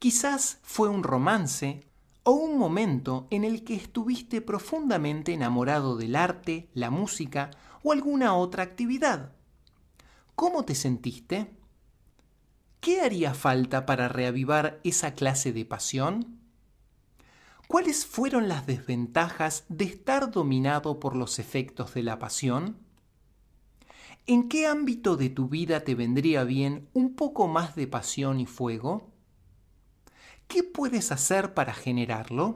Quizás fue un romance o un momento en el que estuviste profundamente enamorado del arte, la música o alguna otra actividad. ¿Cómo te sentiste? ¿Qué haría falta para reavivar esa clase de pasión? ¿Cuáles fueron las desventajas de estar dominado por los efectos de la pasión? ¿En qué ámbito de tu vida te vendría bien un poco más de pasión y fuego? ¿Qué puedes hacer para generarlo?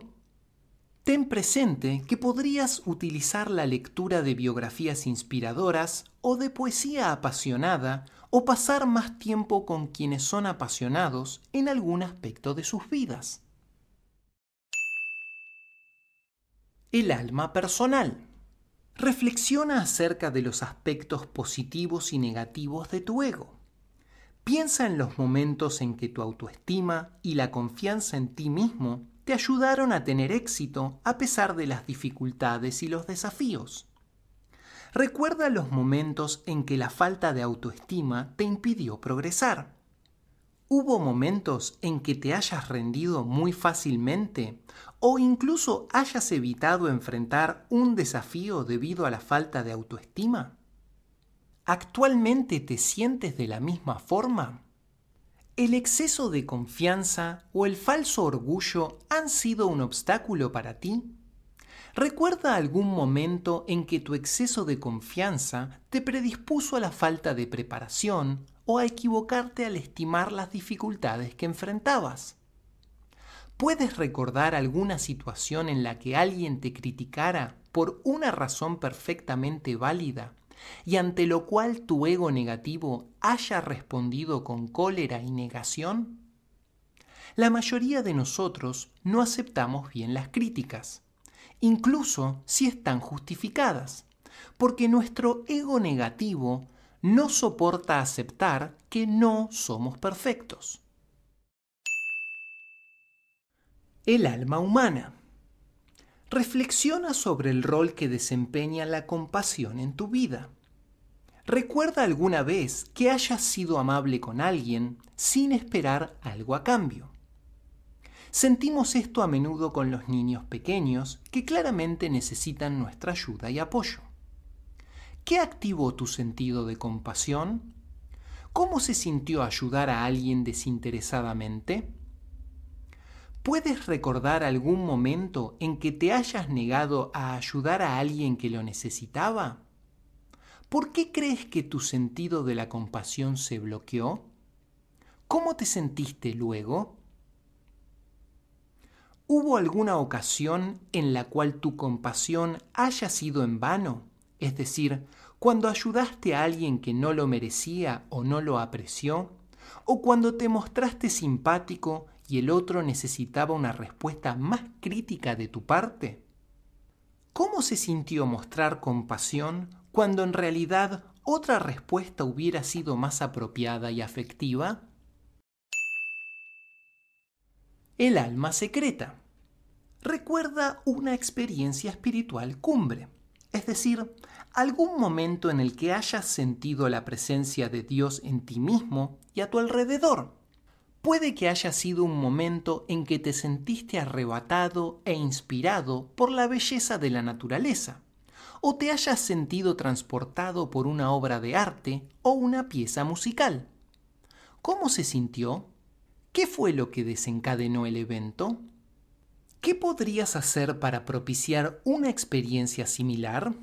Ten presente que podrías utilizar la lectura de biografías inspiradoras o de poesía apasionada o pasar más tiempo con quienes son apasionados en algún aspecto de sus vidas. El alma personal. Reflexiona acerca de los aspectos positivos y negativos de tu ego. Piensa en los momentos en que tu autoestima y la confianza en ti mismo te ayudaron a tener éxito a pesar de las dificultades y los desafíos. Recuerda los momentos en que la falta de autoestima te impidió progresar. ¿Hubo momentos en que te hayas rendido muy fácilmente o incluso hayas evitado enfrentar un desafío debido a la falta de autoestima? ¿Actualmente te sientes de la misma forma? El exceso de confianza o el falso orgullo han sido un obstáculo para ti. ¿Recuerda algún momento en que tu exceso de confianza te predispuso a la falta de preparación o a equivocarte al estimar las dificultades que enfrentabas? ¿Puedes recordar alguna situación en la que alguien te criticara por una razón perfectamente válida y ante lo cual tu ego negativo haya respondido con cólera y negación? La mayoría de nosotros no aceptamos bien las críticas, incluso si están justificadas, porque nuestro ego negativo no soporta aceptar que no somos perfectos. El alma humana. Reflexiona sobre el rol que desempeña la compasión en tu vida. ¿Recuerda alguna vez que hayas sido amable con alguien sin esperar algo a cambio? Sentimos esto a menudo con los niños pequeños que claramente necesitan nuestra ayuda y apoyo. ¿Qué activó tu sentido de compasión? ¿Cómo se sintió ayudar a alguien desinteresadamente? ¿Puedes recordar algún momento en que te hayas negado a ayudar a alguien que lo necesitaba? ¿Por qué crees que tu sentido de la compasión se bloqueó? ¿Cómo te sentiste luego? ¿Hubo alguna ocasión en la cual tu compasión haya sido en vano? Es decir, cuando ayudaste a alguien que no lo merecía o no lo apreció, o cuando te mostraste simpático y el otro necesitaba una respuesta más crítica de tu parte. ¿Cómo se sintió mostrar compasión cuando en realidad otra respuesta hubiera sido más apropiada y afectiva? El alma secreta. Recuerda una experiencia espiritual cumbre, es decir, algún momento en el que hayas sentido la presencia de Dios en ti mismo y a tu alrededor. Puede que haya sido un momento en que te sentiste arrebatado e inspirado por la belleza de la naturaleza, o te hayas sentido transportado por una obra de arte o una pieza musical. ¿Cómo se sintió? ¿Qué fue lo que desencadenó el evento? ¿Qué podrías hacer para propiciar una experiencia similar?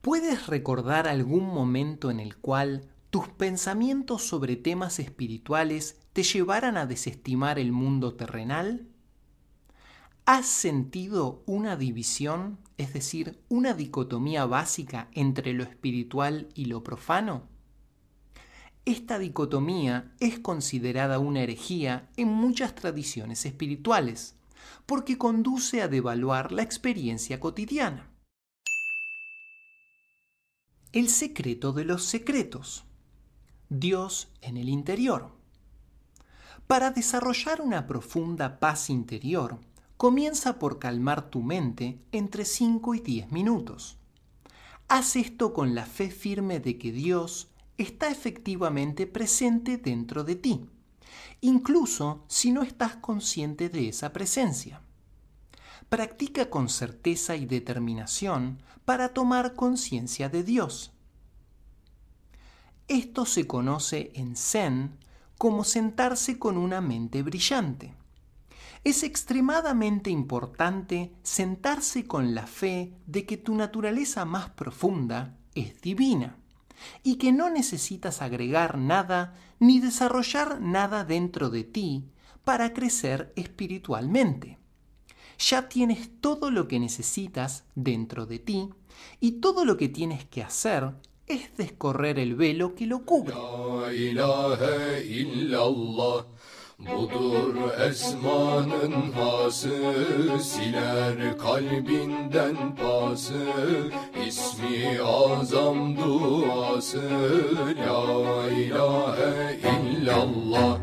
¿Puedes recordar algún momento en el cual tus pensamientos sobre temas espirituales te llevaran a desestimar el mundo terrenal? ¿Has sentido una división, es decir, una dicotomía básica entre lo espiritual y lo profano? Esta dicotomía es considerada una herejía en muchas tradiciones espirituales, porque conduce a devaluar la experiencia cotidiana. El secreto de los secretos. Dios en el interior. Para desarrollar una profunda paz interior, comienza por calmar tu mente entre cinco y diez minutos. Haz esto con la fe firme de que Dios está efectivamente presente dentro de ti, incluso si no estás consciente de esa presencia. Practica con certeza y determinación para tomar conciencia de Dios. Esto se conoce en Zen como sentarse con una mente brillante. Es extremadamente importante sentarse con la fe de que tu naturaleza más profunda es divina y que no necesitas agregar nada ni desarrollar nada dentro de ti para crecer espiritualmente. Ya tienes todo lo que necesitas dentro de ti y todo lo que tienes que hacer es descorrer el velo que lo cubre. La ilahe illallah, budur esmanın hası, siler kalbinden pası, ismi azam duası, la ilahe illallah.